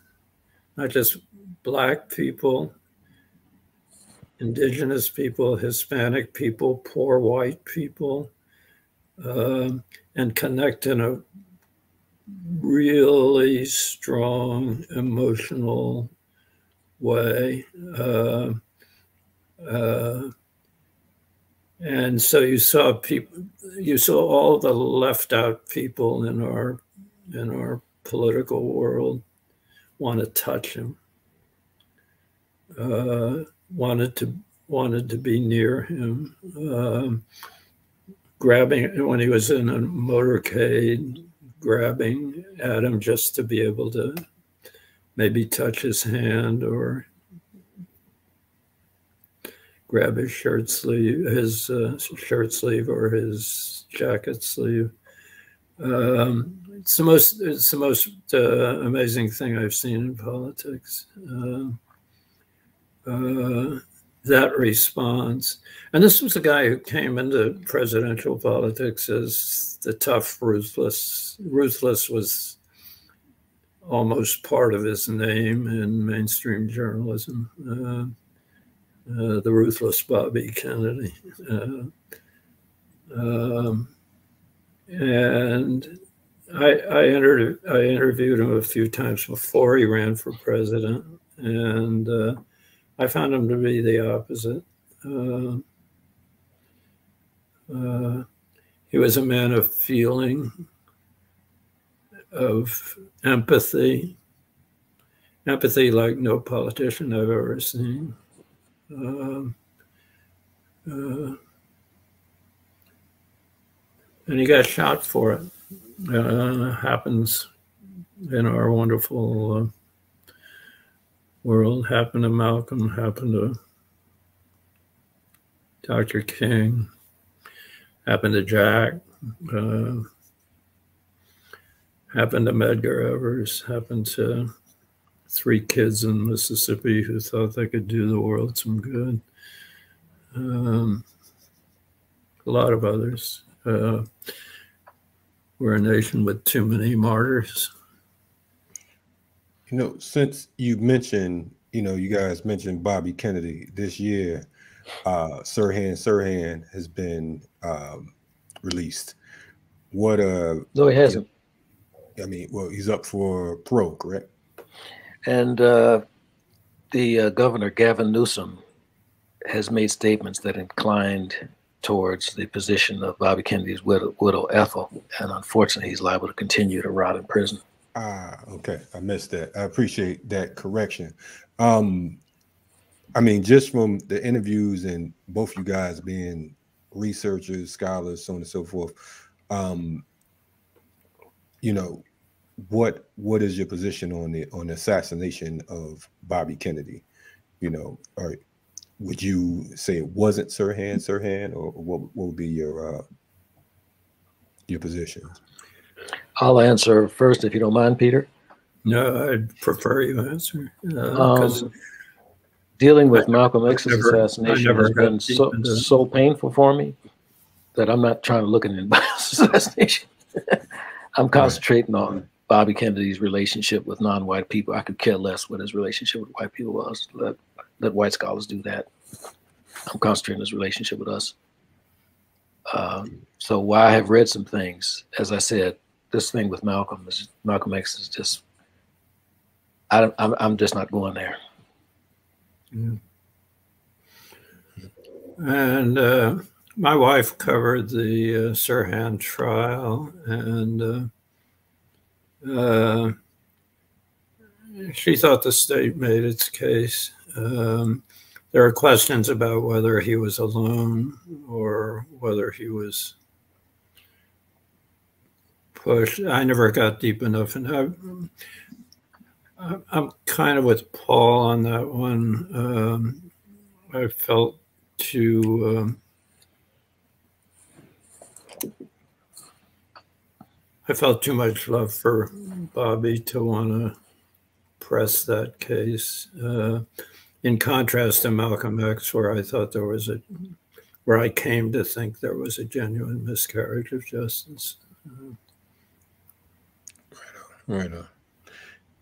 not just Black people, Indigenous people, Hispanic people, poor white people, and connect in a really strong emotional way. And so you saw people, you saw all the left out people in our political world want to touch him. Wanted to be near him, grabbing when he was in a motorcade, grabbing at him just to be able to maybe touch his hand or grab his shirt sleeve, or his jacket sleeve. It's the most amazing thing I've seen in politics. That response. And this was a guy who came into presidential politics as the tough, ruthless. Ruthless was almost part of his name in mainstream journalism. The ruthless Bobby Kennedy. And I interviewed him a few times before he ran for president. And I found him to be the opposite. He was a man of feeling, of empathy, like no politician I've ever seen. And he got shot for it. Happens in our wonderful world. Happened to Malcolm, happened to Dr. King, happened to Jack, happened to Medgar Evers, happened to three kids in Mississippi who thought they could do the world some good. A lot of others. We're a nation with too many martyrs. You know, since you mentioned, you guys mentioned Bobby Kennedy this year, Sirhan has been released. What a... No, he hasn't. I mean, well, he's up for parole, correct? And the governor, Gavin Newsom, has made statements that inclined towards the position of Bobby Kennedy's widow Ethel. And unfortunately, he's liable to continue to rot in prison. Ah, okay. I missed that. I appreciate that correction. I mean, just from the interviews and both you guys being researchers, scholars, so on and so forth, you know, what is your position on the assassination of Bobby Kennedy? you know, or would you say it wasn't Sirhan, or what would be your position? I'll answer first, if you don't mind, Peter. No, I'd prefer you answer. Dealing with Malcolm X's assassination has been so painful for me that I'm not trying to look at anybody's assassination. I'm concentrating on Bobby Kennedy's relationship with non-white people. I could care less what his relationship with white people was. Let white scholars do that. I'm concentrating on his relationship with us. So while I have read some things, as I said, this thing with Malcolm X is just, I'm just not going there. Yeah. And my wife covered the Sirhan trial, and she thought the state made its case. There are questions about whether he was alone or whether he was pushed. I never got deep enough, and I'm kind of with Paul on that one. I felt too much love for Bobby to want to press that case. In contrast to Malcolm X, where I thought there was where I came to think there was a genuine miscarriage of justice. Right on.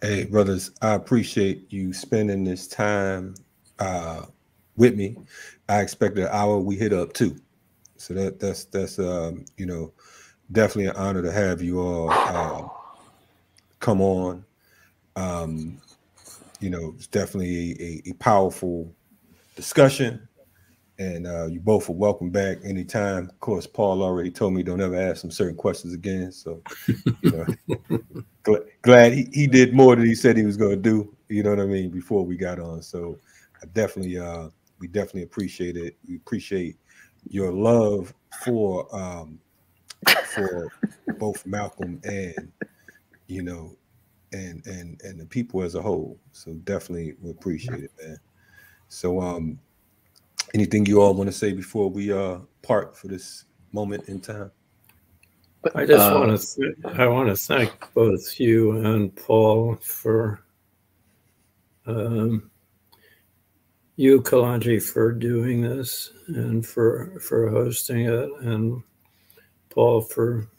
Hey, brothers, I appreciate you spending this time with me. I expected an hour. We hit up too, so that's you know, definitely an honor to have you all come on. You know, it's definitely a powerful discussion, and you both are welcome back anytime. Of course, Paul already told me don't ever ask him certain questions again, so you know, glad he did more than he said he was going to do, you know what I mean, before we got on. So I definitely we definitely appreciate it. We appreciate your love for both Malcolm and, you know, and the people as a whole. So definitely we appreciate it, man. So anything you all want to say before we part for this moment in time? I just want to thank both you and Paul for you, Kalanji, for doing this and for hosting it, and Paul for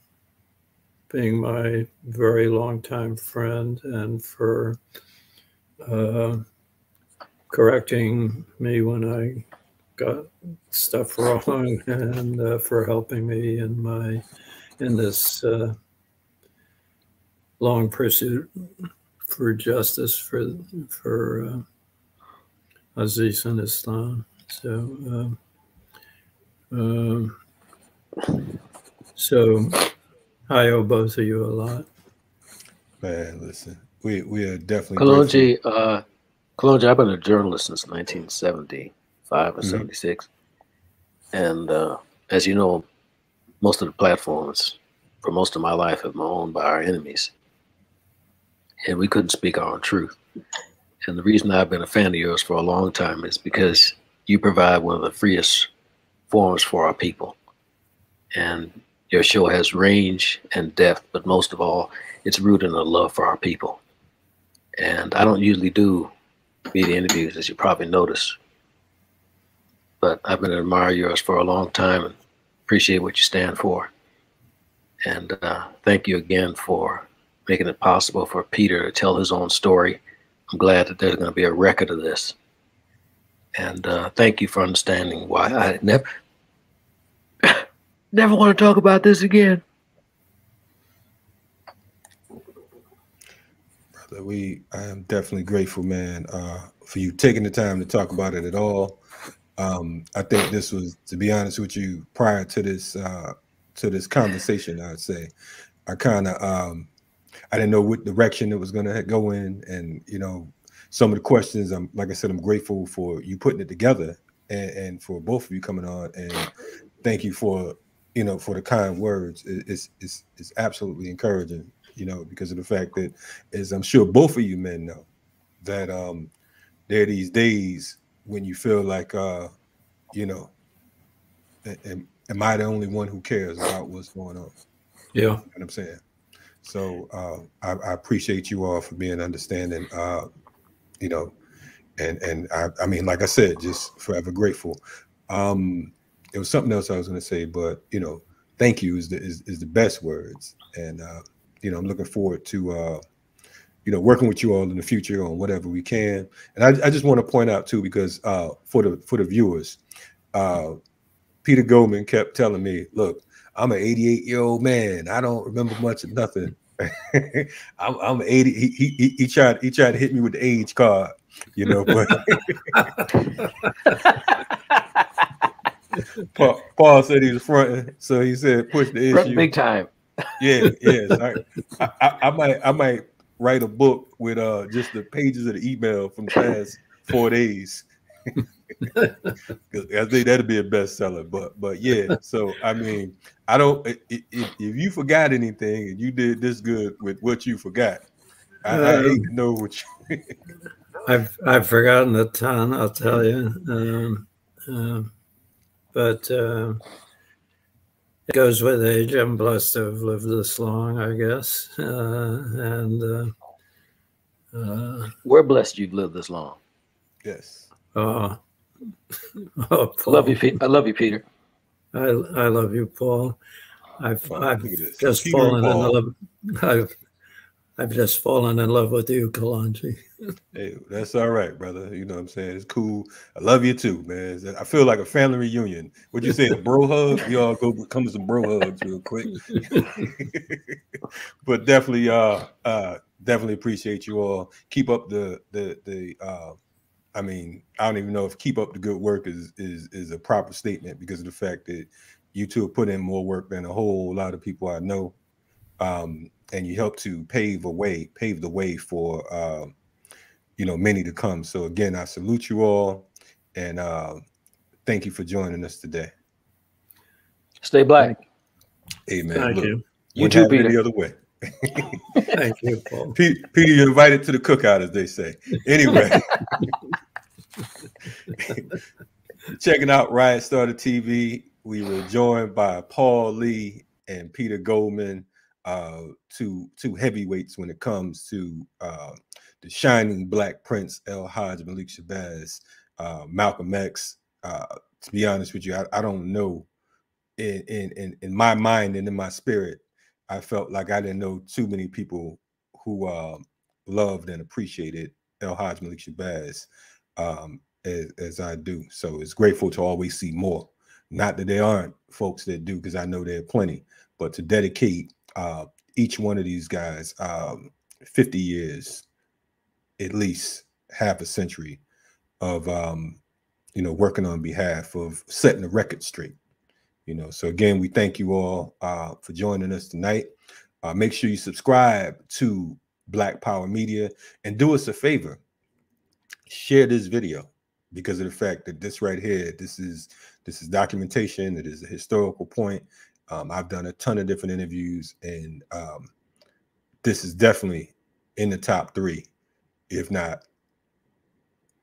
being my very long-time friend and for correcting me when I got stuff wrong, and for helping me in my this long pursuit for justice for Aziz and Islam. So, I owe both of you a lot. Man, listen, we are definitely. Kalonji, I've been a journalist since 1975 or 76, and as you know, most of the platforms for most of my life have been owned by our enemies, and we couldn't speak our own truth. And the reason I've been a fan of yours for a long time is because you provide one of the freest forums for our people, and your show has range and depth, but most of all, it's rooted in a love for our people. And I don't usually do media interviews, as you probably noticed, but I've been an admirer of yours for a long time, and appreciate what you stand for. And thank you again for making it possible for Peter to tell his own story. I'm glad that there's going to be a record of this. And thank you for understanding why I never want to talk about this again. Brother, I am definitely grateful, man, for you taking the time to talk about it at all. I think this was, to be honest with you, prior to this conversation, I'd say, I kind of, I didn't know what direction it was going to go in. And, you know, some of the questions, like I said, I'm grateful for you putting it together, and for both of you coming on, and thank you for, you know, for the kind words. It's absolutely encouraging, you know, because of the fact that, as I'm sure both of you men know, that there are these days when you feel like, you know, am I the only one who cares about what's going on? Yeah. You know what I'm saying? So I appreciate you all for being understanding, you know, and I mean, like I said, just forever grateful. There was something else I was going to say, but, you know, thank you is the best words. And, you know, I'm looking forward to, you know, working with you all in the future on whatever we can. And I just want to point out, too, because for the viewers, Peter Goldman kept telling me, look, I'm an 88-year-old man. I don't remember much of nothing. I'm 80. He tried to hit me with the age card, you know. But Paul said he was fronting, so he said push the issue. Big time. Yeah, yes. I might write a book with just the pages of the email from the past 4 days. I think that'd be a bestseller, but yeah. So I mean, I don't. If you forgot anything, and you did this good with what you forgot, I hate to know what you. I've forgotten a ton, I'll tell you. But it goes with age. I'm blessed to have lived this long, I guess. We're blessed you've lived this long. Yes. Oh, Paul. Love you, Pete. I love you, Peter. I love you, Paul. I've just Peter fallen in love. I've just fallen in love with you, Kalonji. Hey, that's all right, brother. You know what I'm saying? It's cool. I love you too, man. I feel like a family reunion. What you say, a bro hug? Y'all go come some bro hugs real quick. But definitely, definitely appreciate you all. Keep up the I mean, I don't even know if keep up the good work is a proper statement, because of the fact that you two have put in more work than a whole lot of people I know. And you help to pave the way for, you know, many to come. So again, I salute you all, and thank you for joining us today. Stay black. Amen. Thank you. You too, Peter. The other way. Thank you, Paul. Peter, you're invited to the cookout, as they say. Anyway. Checking out Riot Starter TV, we were joined by Paul Lee and Peter Goldman, two heavyweights when it comes to the shining black prince El-Hajj Malik Shabazz, Malcolm X. To be honest with you, I don't know. In my mind and in my spirit, I felt like I didn't know too many people who loved and appreciated El-Hajj Malik Shabazz as I do. So it's grateful to always see more. Not that there aren't folks that do, because I know there are plenty, but to dedicate each one of these guys 50 years, at least half a century of, you know, working on behalf of setting the record straight, you know. So again, we thank you all for joining us tonight. Make sure you subscribe to Black Power Media, and do us a favor. Share this video, because of the fact that this right here, this is documentation. It is a historical point. I've done a ton of different interviews, and this is definitely in the top three, if not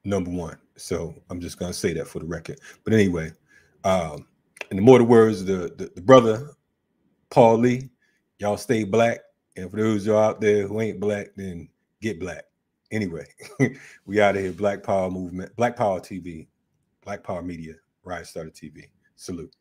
#1. So I'm just going to say that for the record. But anyway, in immortal words, the brother, Paul Lee, y'all stay black. And for those of y'all out there who ain't black, then get black. Anyway, we out of here. Black Power Movement, Black Power TV, Black Power Media, Riot Starter TV. Salute.